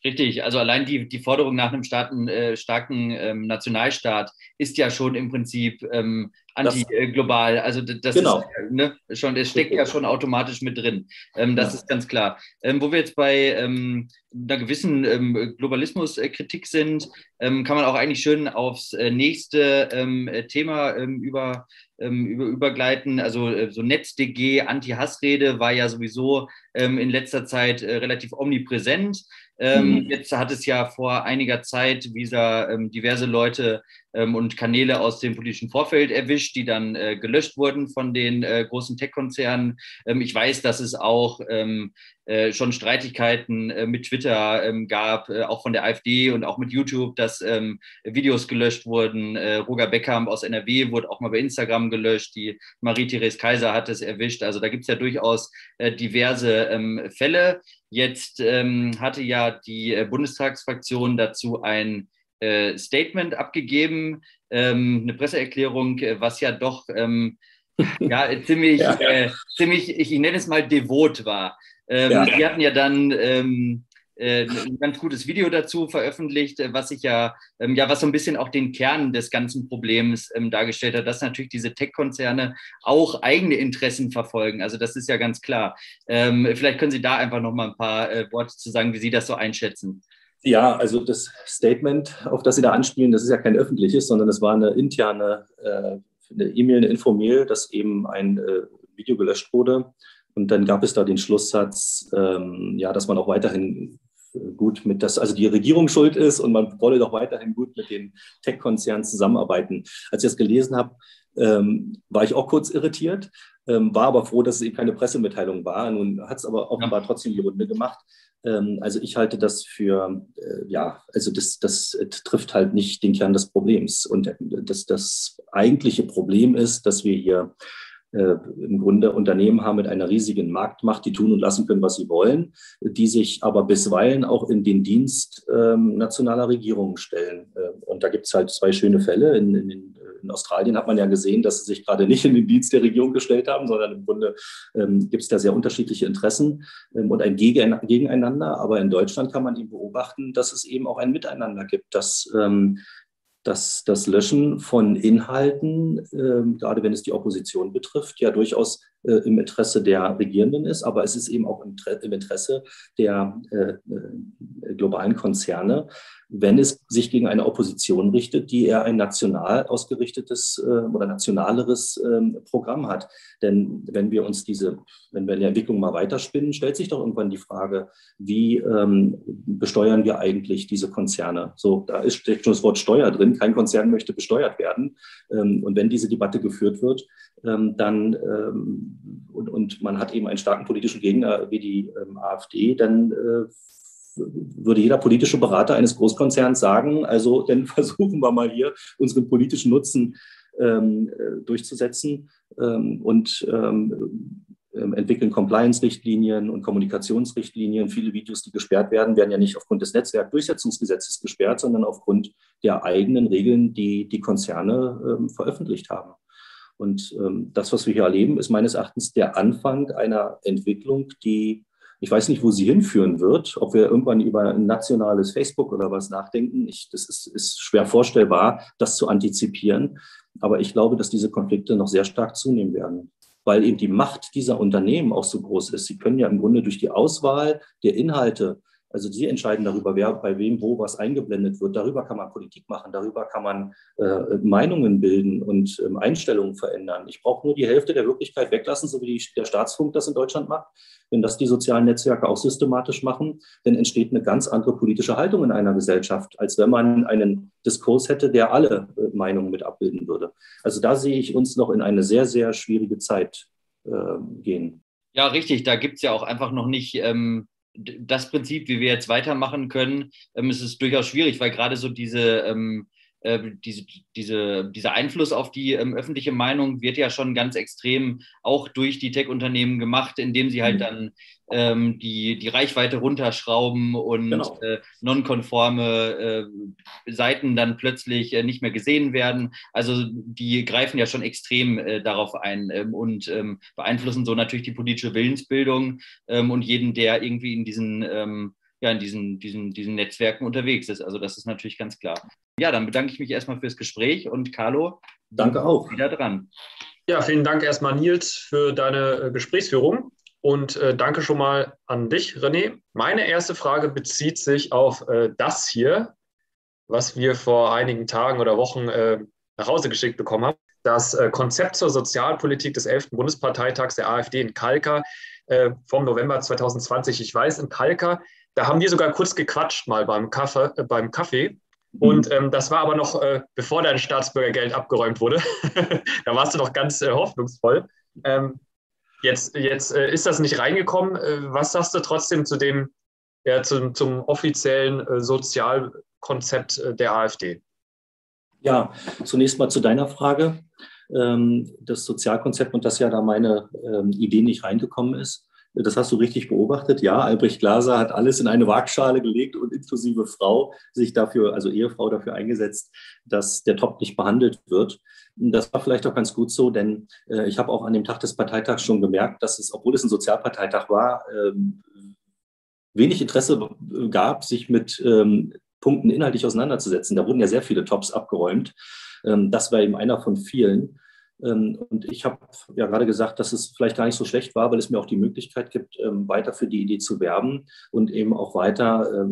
Richtig, also allein die, die Forderung nach einem starken, äh, starken ähm, Nationalstaat ist ja schon im Prinzip ähm, anti-global. Das, also das genau. ist, ne, schon, es steckt ja schon automatisch mit drin. Ähm, das ja. ist ganz klar. Ähm, wo wir jetzt bei ähm, einer gewissen ähm, Globalismuskritik sind, ähm, kann man auch eigentlich schön aufs nächste ähm, Thema ähm, über, ähm, über, übergleiten. Also äh, so Netz-D G, Anti-Hassrede war ja sowieso ähm, in letzter Zeit äh, relativ omnipräsent. Ähm, mhm. Jetzt hat es ja vor einiger Zeit wieder ähm, diverse Leute ähm, und Kanäle aus dem politischen Vorfeld erwischt, die dann äh, gelöscht wurden von den äh, großen Tech-Konzernen. Ähm, ich weiß, dass es auch ähm, äh, schon Streitigkeiten äh, mit Twitter ähm, gab, äh, auch von der AfD und auch mit YouTube, dass ähm, Videos gelöscht wurden. Äh, Roger Beckham aus N R W wurde auch mal bei Instagram gelöscht. Die Marie-Therese Kaiser hat es erwischt. Also da gibt es ja durchaus äh, diverse ähm, Fälle. Jetzt ähm, hatte ja die äh, Bundestagsfraktion dazu ein äh, Statement abgegeben, ähm, eine Presseerklärung, äh, was ja doch ähm, ja, ziemlich, ja, ja. Äh, ziemlich, ich nenne es mal, devot war. Ähm, ja. Sie hatten ja dann ähm, äh, ein ganz gutes Video dazu veröffentlicht, äh, was sich ja, ähm, ja, was so ein bisschen auch den Kern des ganzen Problems ähm, dargestellt hat, dass natürlich diese Tech-Konzerne auch eigene Interessen verfolgen. Also das ist ja ganz klar. Ähm, vielleicht können Sie da einfach nochmal ein paar äh, Worte zu sagen, wie Sie das so einschätzen. Ja, also das Statement, auf das Sie da anspielen, das ist ja kein öffentliches, sondern es war eine interne äh, eine E-Mail, eine Infomail, dass eben ein äh, Video gelöscht wurde. Und dann gab es da den Schlusssatz, ähm, ja, dass man auch weiterhin gut mit das, also die Regierung schuld ist und man wolle doch weiterhin gut mit den Tech-Konzernen zusammenarbeiten. Als ich das gelesen habe, ähm, war ich auch kurz irritiert, ähm, war aber froh, dass es eben keine Pressemitteilung war. Nun hat es aber offenbar trotzdem die Runde gemacht. Also ich halte das für, ja, also das, das trifft halt nicht den Kern des Problems. Und das, das eigentliche Problem ist, dass wir hier äh, im Grunde Unternehmen haben mit einer riesigen Marktmacht, die tun und lassen können, was sie wollen, die sich aber bisweilen auch in den Dienst äh, nationaler Regierungen stellen. Und da gibt es halt zwei schöne Fälle. In, in den In Australien hat man ja gesehen, dass sie sich gerade nicht in den Dienst der Regierung gestellt haben, sondern im Grunde ähm, gibt es da sehr unterschiedliche Interessen ähm, und ein Gegen- Gegeneinander. Aber in Deutschland kann man eben beobachten, dass es eben auch ein Miteinander gibt, dass ähm, dass das Löschen von Inhalten, ähm, gerade wenn es die Opposition betrifft, ja durchaus äh, im Interesse der Regierenden ist, aber es ist eben auch im, im Interesse der äh, äh, globalen Konzerne, wenn es sich gegen eine Opposition richtet, die eher ein national ausgerichtetes äh, oder nationaleres äh, Programm hat. Denn wenn wir uns diese, wenn wir in der Entwicklung mal weiterspinnen, stellt sich doch irgendwann die Frage, wie ähm, besteuern wir eigentlich diese Konzerne? So, da ist schon das Wort Steuer drin. Kein Konzern möchte besteuert werden. Und wenn diese Debatte geführt wird, dann und, und man hat eben einen starken politischen Gegner wie die AfD, dann würde jeder politische Berater eines Großkonzerns sagen, also dann versuchen wir mal hier unseren politischen Nutzen durchzusetzen und entwickeln Compliance-Richtlinien und Kommunikationsrichtlinien. Viele Videos, die gesperrt werden, werden ja nicht aufgrund des Netzwerkdurchsetzungsgesetzes gesperrt, sondern aufgrund der eigenen Regeln, die die Konzerne ähm, veröffentlicht haben. Und ähm, das, was wir hier erleben, ist meines Erachtens der Anfang einer Entwicklung, die, ich weiß nicht, wo sie hinführen wird, ob wir irgendwann über ein nationales Facebook oder was nachdenken. Ich, das ist, ist schwer vorstellbar, das zu antizipieren. Aber ich glaube, dass diese Konflikte noch sehr stark zunehmen werden, weil eben die Macht dieser Unternehmen auch so groß ist. Sie können ja im Grunde durch die Auswahl der Inhalte, also sie entscheiden darüber, wer bei wem wo was eingeblendet wird. Darüber kann man Politik machen, darüber kann man äh, Meinungen bilden und ähm, Einstellungen verändern. Ich brauche nur die Hälfte der Wirklichkeit weglassen, so wie die, der Staatsfunk das in Deutschland macht. Wenn das die sozialen Netzwerke auch systematisch machen, dann entsteht eine ganz andere politische Haltung in einer Gesellschaft, als wenn man einen Diskurs hätte, der alle äh, Meinungen mit abbilden würde. Also da sehe ich uns noch in eine sehr, sehr schwierige Zeit äh, gehen. Ja, richtig. Da gibt es ja auch einfach noch nicht ähm das Prinzip, wie wir jetzt weitermachen können, ähm, ist es durchaus schwierig, weil gerade so diese ähm, äh, diese, diese, dieser Einfluss auf die ähm, öffentliche Meinung wird ja schon ganz extrem auch durch die Tech-Unternehmen gemacht, indem sie halt dann ähm, die, die Reichweite runterschrauben und genau. äh, nonkonforme äh, Seiten dann plötzlich äh, nicht mehr gesehen werden. Also die greifen ja schon extrem äh, darauf ein ähm, und ähm, beeinflussen so natürlich die politische Willensbildung ähm, und jeden, der irgendwie in diesen ähm, ja, in diesen, diesen, diesen Netzwerken unterwegs ist. Also das ist natürlich ganz klar. Ja, dann bedanke ich mich erstmal fürs Gespräch und Carlo, danke auch. Wieder dran. Ja, vielen Dank erstmal, Nils, für deine Gesprächsführung und äh, danke schon mal an dich, René. Meine erste Frage bezieht sich auf äh, das hier, was wir vor einigen Tagen oder Wochen äh, nach Hause geschickt bekommen haben. Das äh, Konzept zur Sozialpolitik des elften Bundesparteitags der AfD in Kalkar äh, vom November zweitausendzwanzig. Ich weiß, in Kalkar, da haben wir sogar kurz gequatscht mal beim Kaffee. Äh, beim Kaffee. Und ähm, das war aber noch, äh, bevor dein Staatsbürgergeld abgeräumt wurde. Da warst du noch ganz äh, hoffnungsvoll. Ähm, jetzt jetzt äh, ist das nicht reingekommen. Äh, was sagst du trotzdem zu dem, ja, zum, zum offiziellen äh, Sozialkonzept äh, der AfD? Ja, zunächst mal zu deiner Frage. Ähm, das Sozialkonzept und dass ja da meine ähm, Idee nicht reingekommen ist. Das hast du richtig beobachtet. Ja, Albrecht Glaser hat alles in eine Waagschale gelegt und inklusive Frau sich dafür, also Ehefrau dafür eingesetzt, dass der Top nicht behandelt wird. Das war vielleicht auch ganz gut so, denn äh, ich habe auch an dem Tag des Parteitags schon gemerkt, dass es, obwohl es ein Sozialparteitag war, ähm, wenig Interesse gab, sich mit ähm, Punkten inhaltlich auseinanderzusetzen. Da wurden ja sehr viele Tops abgeräumt. Ähm, das war eben einer von vielen. Und ich habe ja gerade gesagt, dass es vielleicht gar nicht so schlecht war, weil es mir auch die Möglichkeit gibt, weiter für die Idee zu werben und eben auch weiter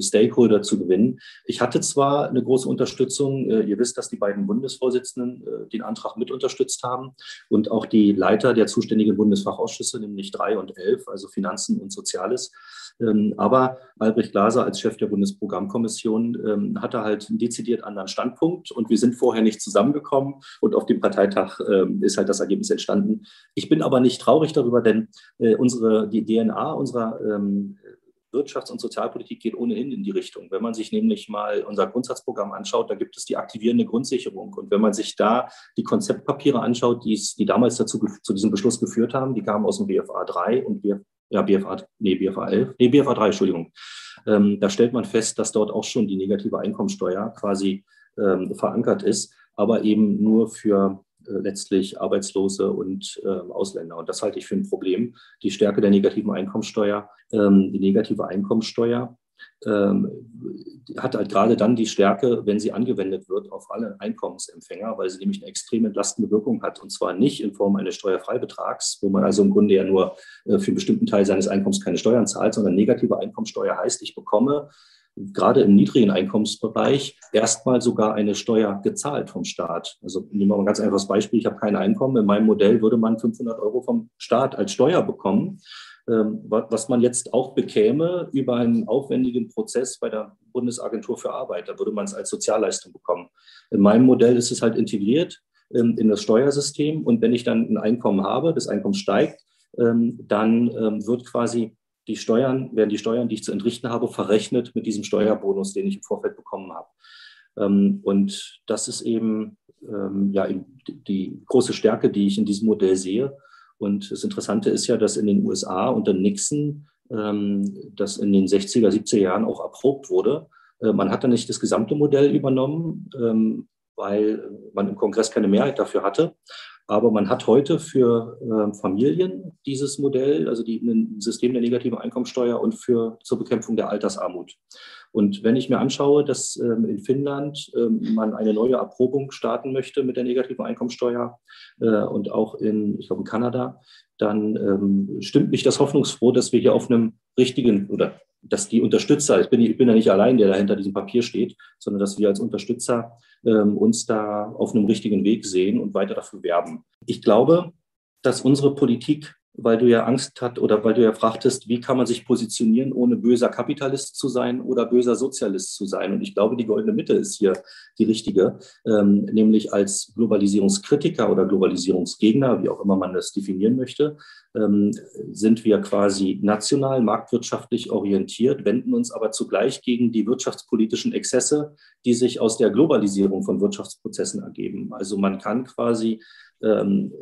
Stakeholder zu gewinnen. Ich hatte zwar eine große Unterstützung. Ihr wisst, dass die beiden Bundesvorsitzenden den Antrag mit unterstützt haben und auch die Leiter der zuständigen Bundesfachausschüsse, nämlich drei und elf, also Finanzen und Soziales. Aber Albrecht Glaser als Chef der Bundesprogrammkommission hatte halt einen dezidiert anderen Standpunkt und wir sind vorher nicht zusammengekommen und auf dem Parteitag ist halt das Ergebnis entstanden. Ich bin aber nicht traurig darüber, denn unsere, die D N A unserer Wirtschafts- und Sozialpolitik geht ohnehin in die Richtung. Wenn man sich nämlich mal unser Grundsatzprogramm anschaut, da gibt es die aktivierende Grundsicherung. Und wenn man sich da die Konzeptpapiere anschaut, die, es, die damals dazu, zu diesem Beschluss geführt haben, die kamen aus dem B F A drei und wir Ja, B F A, nee, B F A elf, nee, B F A drei, Entschuldigung. Ähm, da stellt man fest, dass dort auch schon die negative Einkommensteuer quasi ähm, verankert ist, aber eben nur für äh, letztlich Arbeitslose und äh, Ausländer. Und das halte ich für ein Problem. Die Stärke der negativen Einkommensteuer, ähm, die negative Einkommensteuer ähm, hat halt gerade dann die Stärke, wenn sie angewendet wird auf alle Einkommensempfänger, weil sie nämlich eine extrem entlastende Wirkung hat und zwar nicht in Form eines Steuerfreibetrags, wo man also im Grunde ja nur für einen bestimmten Teil seines Einkommens keine Steuern zahlt, sondern negative Einkommensteuer heißt, ich bekomme gerade im niedrigen Einkommensbereich erstmal sogar eine Steuer gezahlt vom Staat. Also nehmen wir mal ein ganz einfaches Beispiel, ich habe kein Einkommen, in meinem Modell würde man fünfhundert Euro vom Staat als Steuer bekommen, was man jetzt auch bekäme über einen aufwendigen Prozess bei der Bundesagentur für Arbeit. Da würde man es als Sozialleistung bekommen. In meinem Modell ist es halt integriert in das Steuersystem. Und wenn ich dann ein Einkommen habe, das Einkommen steigt, dann wird quasi die Steuern, werden die Steuern, die ich zu entrichten habe, verrechnet mit diesem Steuerbonus, den ich im Vorfeld bekommen habe. Und das ist eben, ja, die große Stärke, die ich in diesem Modell sehe. Und das Interessante ist ja, dass in den U S A unter Nixon ähm, das in den sechziger, siebziger Jahren auch erprobt wurde. Äh, man hat dann nicht das gesamte Modell übernommen, ähm, weil man im Kongress keine Mehrheit dafür hatte. Aber man hat heute für äh, Familien dieses Modell, also die, ein System der negativen Einkommensteuer und für, zur Bekämpfung der Altersarmut. Und wenn ich mir anschaue, dass ähm, in Finnland ähm, man eine neue Erprobung starten möchte mit der negativen Einkommensteuer äh, und auch in, ich glaube, in Kanada, dann ähm, stimmt mich das hoffnungsfroh, dass wir hier auf einem richtigen oder dass die Unterstützer, ich bin, ich bin ja nicht allein, der da hinter diesem Papier steht, sondern dass wir als Unterstützer ähm, uns da auf einem richtigen Weg sehen und weiter dafür werben. Ich glaube, dass unsere Politik weil du ja Angst hattest oder weil du ja fragtest, wie kann man sich positionieren, ohne böser Kapitalist zu sein oder böser Sozialist zu sein. Und ich glaube, die goldene Mitte ist hier die richtige, ähm, nämlich als Globalisierungskritiker oder Globalisierungsgegner, wie auch immer man das definieren möchte, ähm, sind wir quasi national, marktwirtschaftlich orientiert, wenden uns aber zugleich gegen die wirtschaftspolitischen Exzesse, die sich aus der Globalisierung von Wirtschaftsprozessen ergeben. Also man kann quasi Ähm,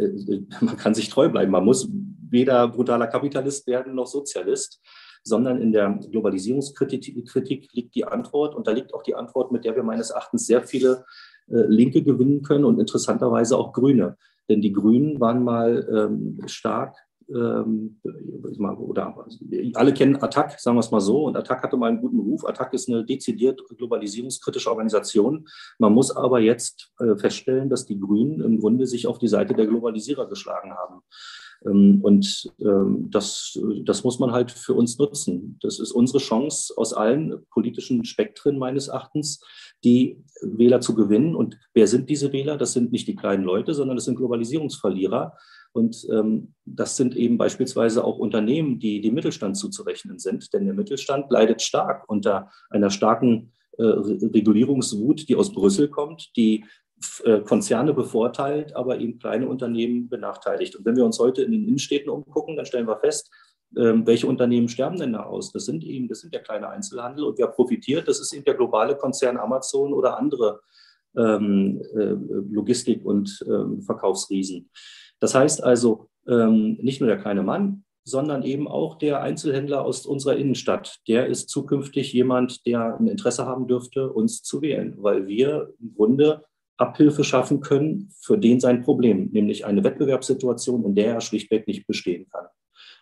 man kann sich treu bleiben. Man muss weder brutaler Kapitalist werden noch Sozialist, sondern in der Globalisierungskritik Kritik liegt die Antwort. Und da liegt auch die Antwort, mit der wir meines Erachtens sehr viele äh, Linke gewinnen können und interessanterweise auch Grüne. Denn die Grünen waren mal ähm, stark, ähm, oder alle kennen Attac, sagen wir es mal so. Und Attac hatte mal einen guten Ruf. Attac ist eine dezidiert globalisierungskritische Organisation. Man muss aber jetzt äh, feststellen, dass die Grünen im Grunde sich auf die Seite der Globalisierer geschlagen haben. Ähm, und ähm, das, das muss man halt für uns nutzen. Das ist unsere Chance, aus allen politischen Spektren meines Erachtens die Wähler zu gewinnen. Und wer sind diese Wähler? Das sind nicht die kleinen Leute, sondern das sind Globalisierungsverlierer. Und ähm, das sind eben beispielsweise auch Unternehmen, die dem Mittelstand zuzurechnen sind. Denn der Mittelstand leidet stark unter einer starken äh, Regulierungswut, die aus Brüssel kommt, die äh, Konzerne bevorteilt, aber eben kleine Unternehmen benachteiligt. Und wenn wir uns heute in den Innenstädten umgucken, dann stellen wir fest, ähm, welche Unternehmen sterben denn da aus? Das sind eben, das sind der kleine Einzelhandel. Und wer profitiert? Das ist eben der globale Konzern Amazon oder andere ähm, äh, Logistik- und ähm, Verkaufsriesen. Das heißt also, ähm, nicht nur der kleine Mann, sondern eben auch der Einzelhändler aus unserer Innenstadt. Der ist zukünftig jemand, der ein Interesse haben dürfte, uns zu wählen, weil wir im Grunde Abhilfe schaffen können für den sein Problem, nämlich eine Wettbewerbssituation, in der er schlichtweg nicht bestehen kann.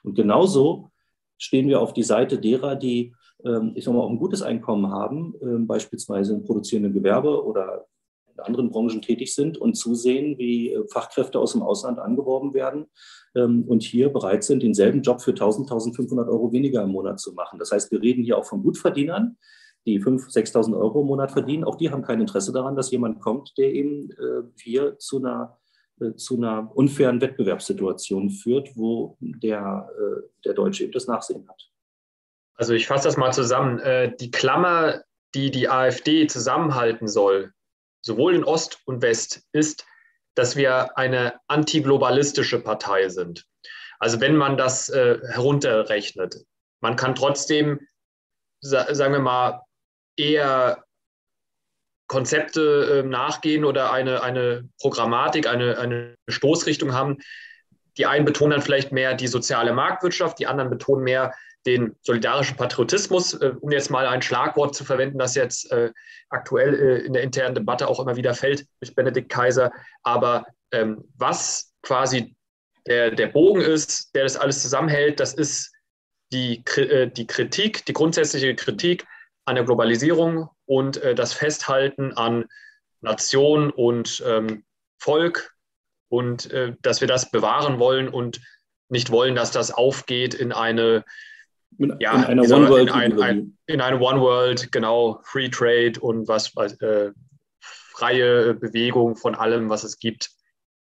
Und genauso stehen wir auf die Seite derer, die, ähm, ich sag mal, auch ein gutes Einkommen haben, ähm, beispielsweise im produzierenden Gewerbe oder in anderen Branchen tätig sind und zusehen, wie Fachkräfte aus dem Ausland angeworben werden ähm, und hier bereit sind, denselben Job für tausend, tausendfünfhundert Euro weniger im Monat zu machen. Das heißt, wir reden hier auch von Gutverdienern, die fünftausend, sechstausend Euro im Monat verdienen. Auch die haben kein Interesse daran, dass jemand kommt, der eben äh, hier zu einer, äh, zu einer unfairen Wettbewerbssituation führt, wo der, äh, der Deutsche eben das Nachsehen hat. Also ich fasse das mal zusammen. Äh, die Klammer, die die AfD zusammenhalten soll, sowohl in Ost und West, ist, dass wir eine antiglobalistische Partei sind. Also wenn man das äh, herunterrechnet, man kann trotzdem, sa- sagen wir mal, eher Konzepte äh, nachgehen oder eine, eine Programmatik, eine, eine Stoßrichtung haben. Die einen betonen dann vielleicht mehr die soziale Marktwirtschaft, die anderen betonen mehr den solidarischen Patriotismus, äh, um jetzt mal ein Schlagwort zu verwenden, das jetzt äh, aktuell äh, in der internen Debatte auch immer wieder fällt durch Benedikt Kaiser. Aber ähm, was quasi der, der Bogen ist, der das alles zusammenhält, das ist die, äh, die Kritik, die grundsätzliche Kritik an der Globalisierung und äh, das Festhalten an Nation und ähm, Volk und äh, dass wir das bewahren wollen und nicht wollen, dass das aufgeht in eine In, ja, in einer One World, in ein, ein, in eine One World, genau, Free Trade und was äh, freie Bewegung von allem, was es gibt,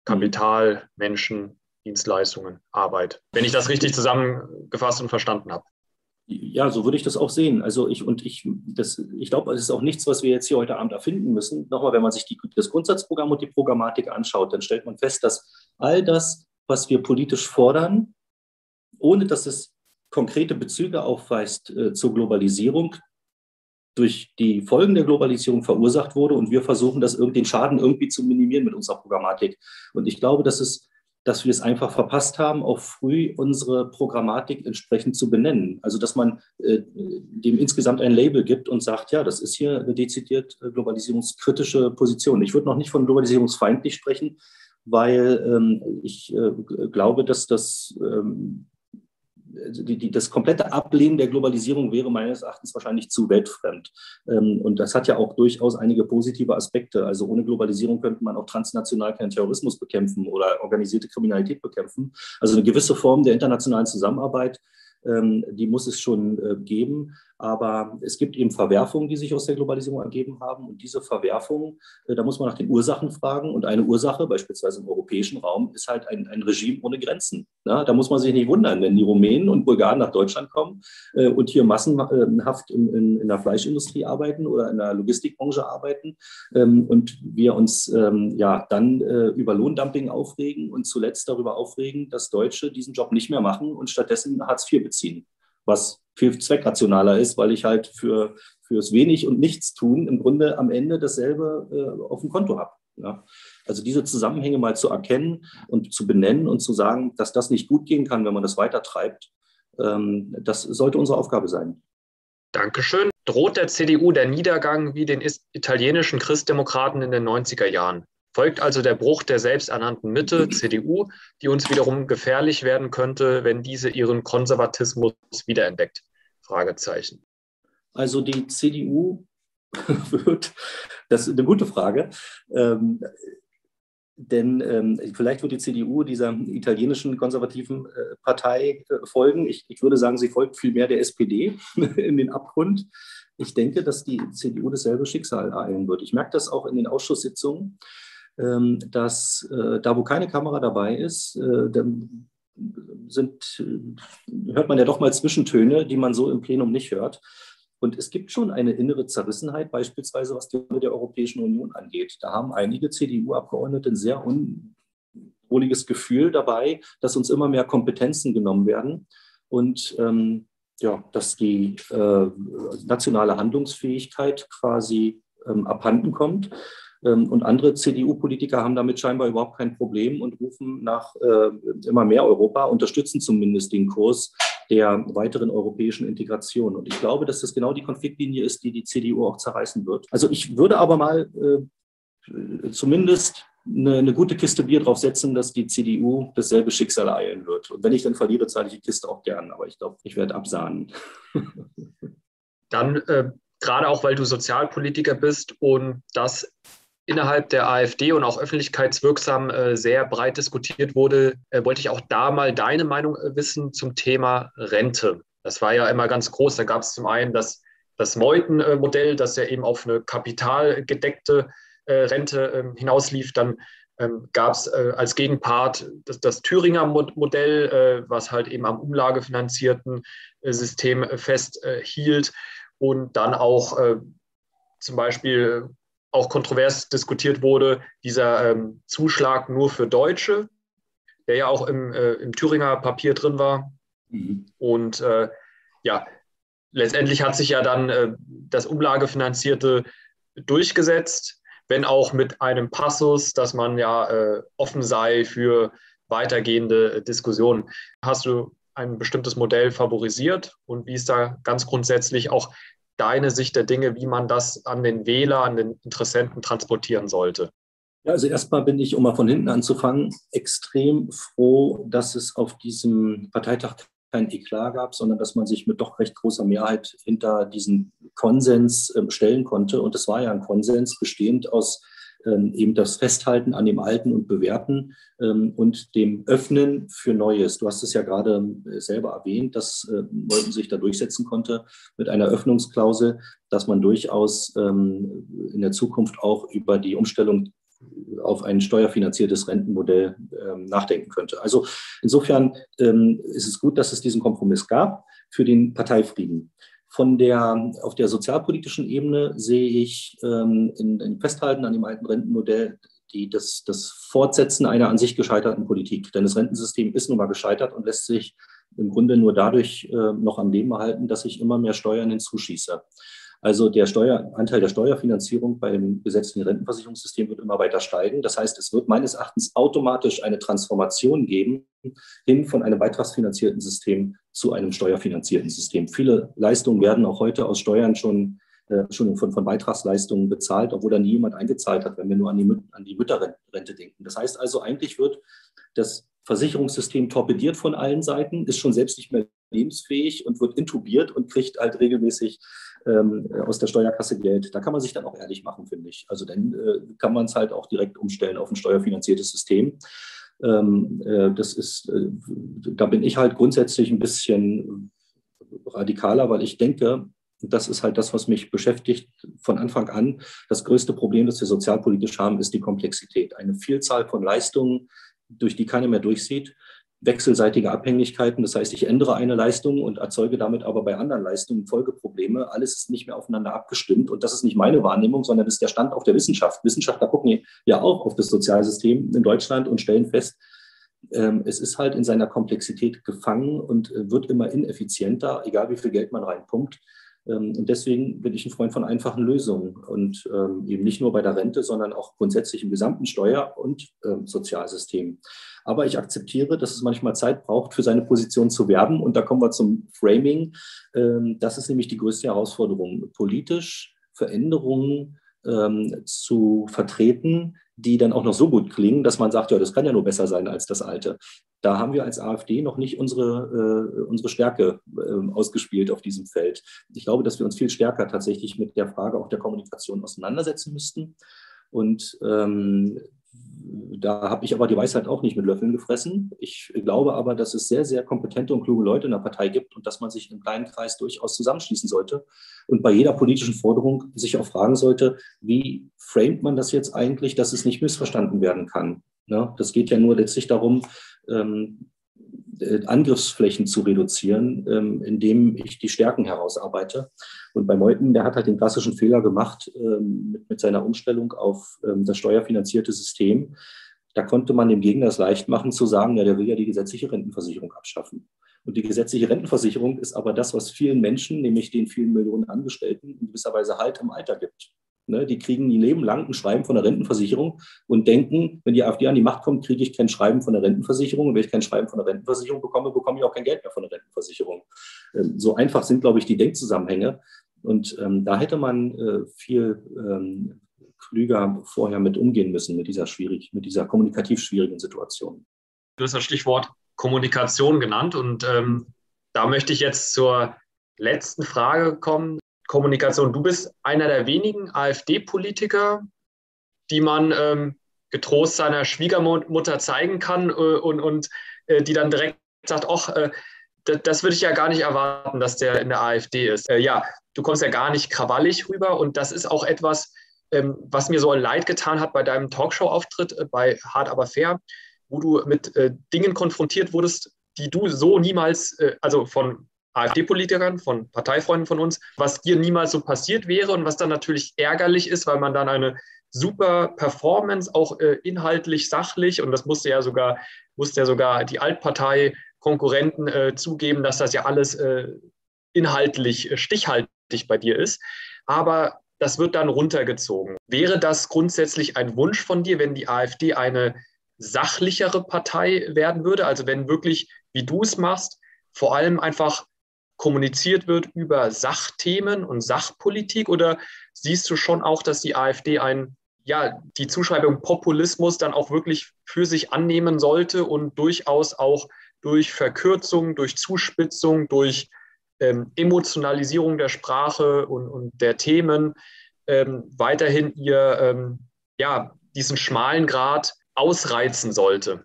Kapital, Menschen, Dienstleistungen, Arbeit. Wenn ich das richtig zusammengefasst und verstanden habe. Ja, so würde ich das auch sehen. Also ich und ich, das, ich glaube, es ist auch nichts, was wir jetzt hier heute Abend erfinden müssen. Nochmal, wenn man sich die, das Grundsatzprogramm und die Programmatik anschaut, dann stellt man fest, dass all das, was wir politisch fordern, ohne dass es konkrete Bezüge aufweist äh, zur Globalisierung, durch die Folgen der Globalisierung verursacht wurde. Und wir versuchen, das, den Schaden irgendwie zu minimieren mit unserer Programmatik. Und ich glaube, dass, es, dass wir es einfach verpasst haben, auch früh unsere Programmatik entsprechend zu benennen. Also, dass man äh, dem insgesamt ein Label gibt und sagt, ja, das ist hier eine dezidiert globalisierungskritische Position. Ich würde noch nicht von globalisierungsfeindlich sprechen, weil ähm, ich äh, glaube, dass das... Ähm, Die, die, das komplette Ablehnen der Globalisierung wäre meines Erachtens wahrscheinlich zu weltfremd. Ähm, und das hat ja auch durchaus einige positive Aspekte. Also ohne Globalisierung könnte man auch transnational keinen Terrorismus bekämpfen oder organisierte Kriminalität bekämpfen. Also eine gewisse Form der internationalen Zusammenarbeit, ähm, die muss es schon äh, geben. Aber es gibt eben Verwerfungen, die sich aus der Globalisierung ergeben haben. Und diese Verwerfungen, da muss man nach den Ursachen fragen. Und eine Ursache, beispielsweise im europäischen Raum, ist halt ein, ein Regime ohne Grenzen. Ja, da muss man sich nicht wundern, wenn die Rumänen und Bulgaren nach Deutschland kommen äh, und hier massenhaft in, in, in der Fleischindustrie arbeiten oder in der Logistikbranche arbeiten. Ähm, und wir uns ähm, ja, dann äh, über Lohndumping aufregen und zuletzt darüber aufregen, dass Deutsche diesen Job nicht mehr machen und stattdessen Hartz vier beziehen. Was viel zweckrationaler ist, weil ich halt für fürs Wenig und Nichtstun im Grunde am Ende dasselbe äh, auf dem Konto habe. Ja? Also diese Zusammenhänge mal zu erkennen und zu benennen und zu sagen, dass das nicht gut gehen kann, wenn man das weitertreibt, ähm, das sollte unsere Aufgabe sein. Dankeschön. Droht der C D U der Niedergang wie den italienischen Christdemokraten in den neunziger Jahren? Folgt also der Bruch der selbsternannten Mitte, C D U, die uns wiederum gefährlich werden könnte, wenn diese ihren Konservatismus wiederentdeckt? Fragezeichen. Also die C D U wird, das ist eine gute Frage, ähm, denn ähm, vielleicht wird die C D U dieser italienischen konservativen äh, Partei äh, folgen. Ich, ich würde sagen, sie folgt vielmehr der S P D in den Abgrund. Ich denke, dass die C D U dasselbe Schicksal ereilen wird. Ich merke das auch in den Ausschusssitzungen, dass da, wo keine Kamera dabei ist, dann sind, hört man ja doch mal Zwischentöne, die man so im Plenum nicht hört. Und es gibt schon eine innere Zerrissenheit, beispielsweise was die Rolle der Europäischen Union angeht. Da haben einige C D U-Abgeordnete ein sehr unwohliges Gefühl dabei, dass uns immer mehr Kompetenzen genommen werden und ähm, ja, dass die äh, nationale Handlungsfähigkeit quasi ähm, abhanden kommt. Und andere C D U-Politiker haben damit scheinbar überhaupt kein Problem und rufen nach äh, immer mehr Europa, unterstützen zumindest den Kurs der weiteren europäischen Integration. Und ich glaube, dass das genau die Konfliktlinie ist, die die C D U auch zerreißen wird. Also ich würde aber mal äh, zumindest eine, eine gute Kiste Bier drauf setzen, dass die C D U dasselbe Schicksal eilen wird. Und wenn ich dann verliere, zahle ich die Kiste auch gern. Aber ich glaube, ich werde absahnen. Dann, äh, gerade auch, weil du Sozialpolitiker bist und das innerhalb der AfD und auch öffentlichkeitswirksam äh, sehr breit diskutiert wurde, äh, wollte ich auch da mal deine Meinung äh, wissen zum Thema Rente. Das war ja immer ganz groß. Da gab es zum einen das, das Meuthen-Modell, das ja eben auf eine kapitalgedeckte äh, Rente äh, hinauslief. Dann ähm, gab es äh, als Gegenpart das, das Thüringer Modell, äh, was halt eben am umlagefinanzierten äh, System äh, festhielt. Äh, und dann auch äh, zum Beispiel auch kontrovers diskutiert wurde, dieser ähm, Zuschlag nur für Deutsche, der ja auch im, äh, im Thüringer Papier drin war. Mhm. Und äh, ja, letztendlich hat sich ja dann äh, das Umlagefinanzierte durchgesetzt, wenn auch mit einem Passus, dass man ja äh, offen sei für weitergehende äh, Diskussionen. Hast du ein bestimmtes Modell favorisiert und wie ist da ganz grundsätzlich auch deine Sicht der Dinge, wie man das an den Wähler, an den Interessenten transportieren sollte? Ja, also erstmal bin ich, um mal von hinten anzufangen, extrem froh, dass es auf diesem Parteitag kein Eklat gab, sondern dass man sich mit doch recht großer Mehrheit hinter diesen Konsens stellen konnte. Und es war ja ein Konsens bestehend aus eben das Festhalten an dem Alten und Bewerten ähm, und dem Öffnen für Neues. Du hast es ja gerade selber erwähnt, dass äh, Meuthen sich da durchsetzen konnte mit einer Öffnungsklausel, dass man durchaus ähm, in der Zukunft auch über die Umstellung auf ein steuerfinanziertes Rentenmodell ähm, nachdenken könnte. Also insofern ähm, ist es gut, dass es diesen Kompromiss gab für den Parteifrieden. Von der, auf der sozialpolitischen Ebene sehe ich ähm, in, in Festhalten an dem alten Rentenmodell die, das, das Fortsetzen einer an sich gescheiterten Politik. Denn das Rentensystem ist nun mal gescheitert und lässt sich im Grunde nur dadurch äh, noch am Leben erhalten, dass ich immer mehr Steuern hinzuschieße. Also der Steuer, Anteil der Steuerfinanzierung beim gesetzlichen Rentenversicherungssystem wird immer weiter steigen. Das heißt, es wird meines Erachtens automatisch eine Transformation geben hin von einem beitragsfinanzierten System zu einem steuerfinanzierten System. Viele Leistungen werden auch heute aus Steuern schon, äh, schon von, von Beitragsleistungen bezahlt, obwohl da nie jemand eingezahlt hat, wenn wir nur an die, an die Mütterrente denken. Das heißt also, eigentlich wird das Versicherungssystem torpediert von allen Seiten, ist schon selbst nicht mehr lebensfähig und wird intubiert und kriegt halt regelmäßig ähm, aus der Steuerkasse Geld. Da kann man sich dann auch ehrlich machen, finde ich. Also dann äh, kann man es halt auch direkt umstellen auf ein steuerfinanziertes System. Ähm, äh, das ist, äh, da bin ich halt grundsätzlich ein bisschen radikaler, weil ich denke, Und das ist halt das, was mich beschäftigt von Anfang an. Das größte Problem, das wir sozialpolitisch haben, ist die Komplexität. Eine Vielzahl von Leistungen, durch die keiner mehr durchsieht, wechselseitige Abhängigkeiten. Das heißt, ich ändere eine Leistung und erzeuge damit aber bei anderen Leistungen Folgeprobleme. Alles ist nicht mehr aufeinander abgestimmt. Und das ist nicht meine Wahrnehmung, sondern das ist der Stand auch der Wissenschaft. Wissenschaftler gucken ja auch auf das Sozialsystem in Deutschland und stellen fest, es ist halt in seiner Komplexität gefangen und wird immer ineffizienter, egal wie viel Geld man reinpumpt. Und deswegen bin ich ein Freund von einfachen Lösungen und eben nicht nur bei der Rente, sondern auch grundsätzlich im gesamten Steuer- und Sozialsystem. Aber ich akzeptiere, dass es manchmal Zeit braucht, für seine Position zu werben. Und da kommen wir zum Framing. Das ist nämlich die größte Herausforderung, politisch Veränderungen zu vertreten, die dann auch noch so gut klingen, dass man sagt, ja, das kann ja nur besser sein als das Alte. Da haben wir als AfD noch nicht unsere, äh, unsere Stärke äh, ausgespielt auf diesem Feld. Ich glaube, dass wir uns viel stärker tatsächlich mit der Frage auch der Kommunikation auseinandersetzen müssten. Und ähm, da habe ich aber die Weisheit auch nicht mit Löffeln gefressen. Ich glaube aber, dass es sehr, sehr kompetente und kluge Leute in der Partei gibt und dass man sich im kleinen Kreis durchaus zusammenschließen sollte und bei jeder politischen Forderung sich auch fragen sollte, wie framet man das jetzt eigentlich, dass es nicht missverstanden werden kann. Ja, das geht ja nur letztlich darum, ähm, äh, Angriffsflächen zu reduzieren, ähm, indem ich die Stärken herausarbeite. Und bei Meuthen, der hat halt den klassischen Fehler gemacht ähm, mit, mit seiner Umstellung auf ähm, das steuerfinanzierte System. Da konnte man dem Gegner es leicht machen, zu sagen, ja, der will ja die gesetzliche Rentenversicherung abschaffen. Und die gesetzliche Rentenversicherung ist aber das, was vielen Menschen, nämlich den vielen Millionen Angestellten, in gewisser Weise Halt im Alter gibt. Die kriegen ihr Leben lang ein Schreiben von der Rentenversicherung und denken, wenn die AfD an die Macht kommt, kriege ich kein Schreiben von der Rentenversicherung. Und wenn ich kein Schreiben von der Rentenversicherung bekomme, bekomme ich auch kein Geld mehr von der Rentenversicherung. So einfach sind, glaube ich, die Denkzusammenhänge. Und ähm, da hätte man äh, viel ähm, klüger vorher mit umgehen müssen, mit dieser, schwierig, mit dieser kommunikativ schwierigen Situation. Du hast das Stichwort Kommunikation genannt. Und ähm, da möchte ich jetzt zur letzten Frage kommen. Kommunikation. Du bist einer der wenigen AfD-Politiker, die man ähm, getrost seiner Schwiegermutter zeigen kann äh, und, und äh, die dann direkt sagt, ach, äh, das, das würde ich ja gar nicht erwarten, dass der in der AfD ist. Äh, ja, du kommst ja gar nicht krawallig rüber und das ist auch etwas, ähm, was mir so leid getan hat bei deinem Talkshow-Auftritt äh, bei Hart aber fair, wo du mit äh, Dingen konfrontiert wurdest, die du so niemals, äh, also von AfD-Politikern, von Parteifreunden von uns, was dir niemals so passiert wäre und was dann natürlich ärgerlich ist, weil man dann eine super Performance, auch äh, inhaltlich, sachlich, und das musste ja sogar, musste ja sogar die Altpartei-Konkurrenten äh, zugeben, dass das ja alles äh, inhaltlich, äh, stichhaltig bei dir ist, aber das wird dann runtergezogen. Wäre das grundsätzlich ein Wunsch von dir, wenn die AfD eine sachlichere Partei werden würde, also wenn wirklich, wie du es machst, vor allem einfach kommuniziert wird über Sachthemen und Sachpolitik, oder siehst du schon auch, dass die AfD ein, ja, die Zuschreibung Populismus dann auch wirklich für sich annehmen sollte und durchaus auch durch Verkürzung, durch Zuspitzung, durch ähm, Emotionalisierung der Sprache und, und der Themen ähm, weiterhin ihr, ähm, ja, diesen schmalen Grat ausreizen sollte?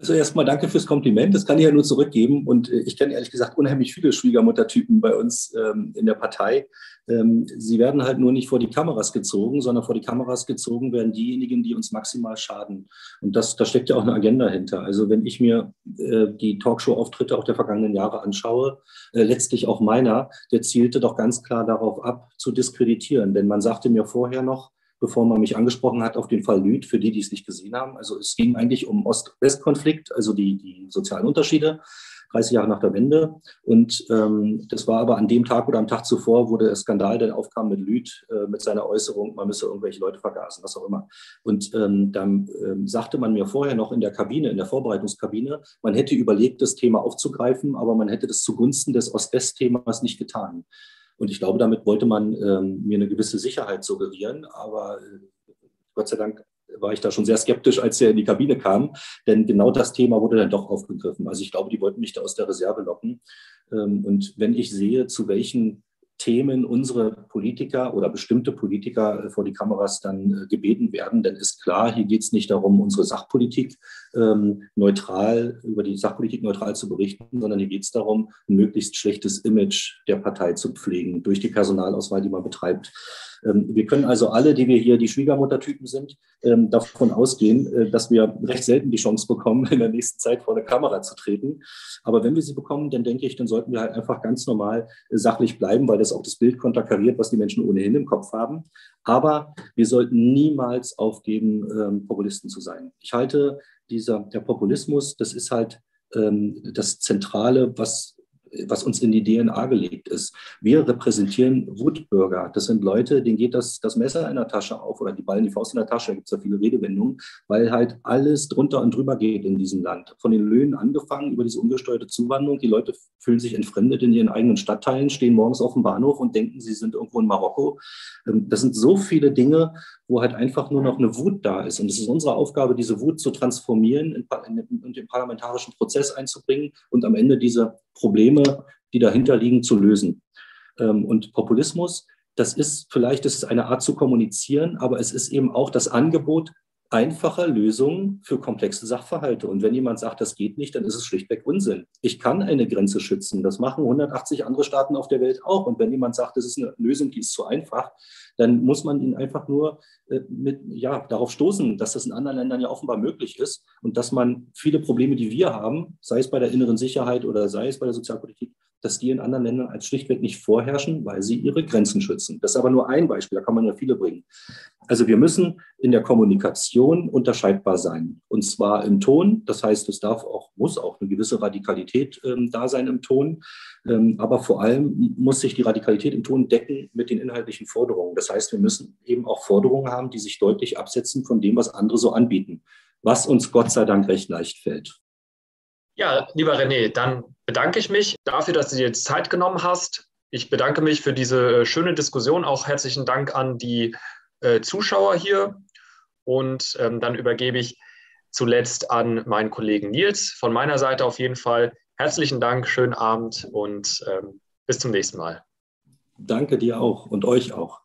Also erstmal danke fürs Kompliment, das kann ich ja nur zurückgeben, und ich kenne ehrlich gesagt unheimlich viele Schwiegermuttertypen bei uns ähm, in der Partei. Ähm, sie werden halt nur nicht vor die Kameras gezogen, sondern vor die Kameras gezogen werden diejenigen, die uns maximal schaden. Und das, da steckt ja auch eine Agenda hinter. Also wenn ich mir äh, die Talkshow-Auftritte auch der vergangenen Jahre anschaue, äh, letztlich auch meiner, der zielte doch ganz klar darauf ab, zu diskreditieren. Denn man sagte mir vorher noch, bevor man mich angesprochen hat, auf den Fall Lüth, für die, die es nicht gesehen haben. Also es ging eigentlich um Ost-West-Konflikt, also die, die sozialen Unterschiede, dreißig Jahre nach der Wende. Und ähm, das war aber an dem Tag oder am Tag zuvor, wo der Skandal dann aufkam mit Lüth, äh, mit seiner Äußerung, man müsse irgendwelche Leute vergasen, was auch immer. Und ähm, dann ähm, sagte man mir vorher noch in der Kabine, in der Vorbereitungskabine, man hätte überlegt, das Thema aufzugreifen, aber man hätte das zugunsten des Ost-West-Themas nicht getan. Und ich glaube, damit wollte man ähm, mir eine gewisse Sicherheit suggerieren. Aber äh, Gott sei Dank war ich da schon sehr skeptisch, als er in die Kabine kam. Denn genau das Thema wurde dann doch aufgegriffen. Also ich glaube, die wollten mich da aus der Reserve locken. Ähm, und wenn ich sehe, zu welchen Themen unsere Politiker oder bestimmte Politiker äh, vor die Kameras dann äh, gebeten werden, dann ist klar, hier geht es nicht darum, unsere Sachpolitik ähm, neutral, über die Sachpolitik neutral zu berichten, sondern hier geht es darum, ein möglichst schlechtes Image der Partei zu pflegen durch die Personalauswahl, die man betreibt. Wir können also alle, die wir hier die Schwiegermuttertypen sind, davon ausgehen, dass wir recht selten die Chance bekommen, in der nächsten Zeit vor eine Kamera zu treten. Aber wenn wir sie bekommen, dann denke ich, dann sollten wir halt einfach ganz normal sachlich bleiben, weil das auch das Bild konterkariert, was die Menschen ohnehin im Kopf haben. Aber wir sollten niemals aufgeben, Populisten zu sein. Ich halte dieser, der Populismus, das ist halt das Zentrale, was was uns in die D N A gelegt ist. Wir repräsentieren Wutbürger. Das sind Leute, denen geht das, das Messer in der Tasche auf oder die ballen die Faust in der Tasche. Da gibt es ja viele Redewendungen, weil halt alles drunter und drüber geht in diesem Land. Von den Löhnen angefangen, über diese ungesteuerte Zuwanderung. Die Leute fühlen sich entfremdet in ihren eigenen Stadtteilen, stehen morgens auf dem Bahnhof und denken, sie sind irgendwo in Marokko. Das sind so viele Dinge, wo halt einfach nur noch eine Wut da ist. Und es ist unsere Aufgabe, diese Wut zu transformieren und den parlamentarischen Prozess einzubringen und am Ende diese Probleme, die dahinter liegen, zu lösen. Und Populismus, das ist vielleicht das ist eine Art zu kommunizieren, aber es ist eben auch das Angebot einfacher Lösungen für komplexe Sachverhalte. Und wenn jemand sagt, das geht nicht, dann ist es schlichtweg Unsinn. Ich kann eine Grenze schützen. Das machen hundertachtzig andere Staaten auf der Welt auch. Und wenn jemand sagt, das ist eine Lösung, die ist zu einfach, dann muss man ihn einfach nur äh, mit, ja, darauf stoßen, dass das in anderen Ländern ja offenbar möglich ist und dass man viele Probleme, die wir haben, sei es bei der inneren Sicherheit oder sei es bei der Sozialpolitik, dass die in anderen Ländern als schlichtweg nicht vorherrschen, weil sie ihre Grenzen schützen. Das ist aber nur ein Beispiel, da kann man ja viele bringen. Also wir müssen in der Kommunikation unterscheidbar sein. Und zwar im Ton, das heißt, es darf auch, muss auch eine gewisse Radikalität ähm, da sein im Ton. Ähm, aber vor allem muss sich die Radikalität im Ton decken mit den inhaltlichen Forderungen. Das heißt, wir müssen eben auch Forderungen haben, die sich deutlich absetzen von dem, was andere so anbieten. Was uns Gott sei Dank recht leicht fällt. Ja, lieber René, dann bedanke ich mich dafür, dass du dir jetzt Zeit genommen hast. Ich bedanke mich für diese schöne Diskussion. Auch herzlichen Dank an die äh, Zuschauer hier. Und ähm, dann übergebe ich zuletzt an meinen Kollegen Nils. Von meiner Seite auf jeden Fall herzlichen Dank, schönen Abend und ähm, bis zum nächsten Mal. Danke dir auch und euch auch.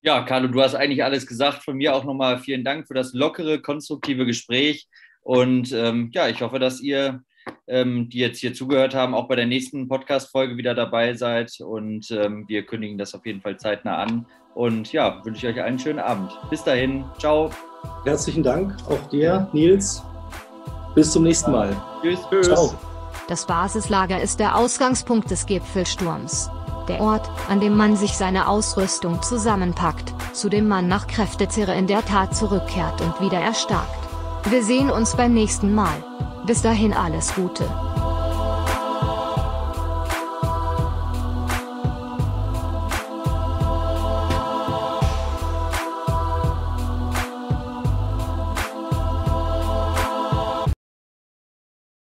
Ja, Carlo, du hast eigentlich alles gesagt. Von mir auch nochmal vielen Dank für das lockere, konstruktive Gespräch. Und ähm, ja, ich hoffe, dass ihr, ähm, die jetzt hier zugehört haben, auch bei der nächsten Podcast-Folge wieder dabei seid. Und ähm, wir kündigen das auf jeden Fall zeitnah an. Und ja, wünsche ich euch einen schönen Abend. Bis dahin. Ciao. Herzlichen Dank auch dir, Nils. Bis zum nächsten Mal. Tschüss. Tschüss. Ciao. Das Basislager ist der Ausgangspunkt des Gipfelsturms. Der Ort, an dem man sich seine Ausrüstung zusammenpackt, zu dem man nach Kräftezerre in der Tat zurückkehrt und wieder erstarkt. Wir sehen uns beim nächsten Mal. Bis dahin alles Gute.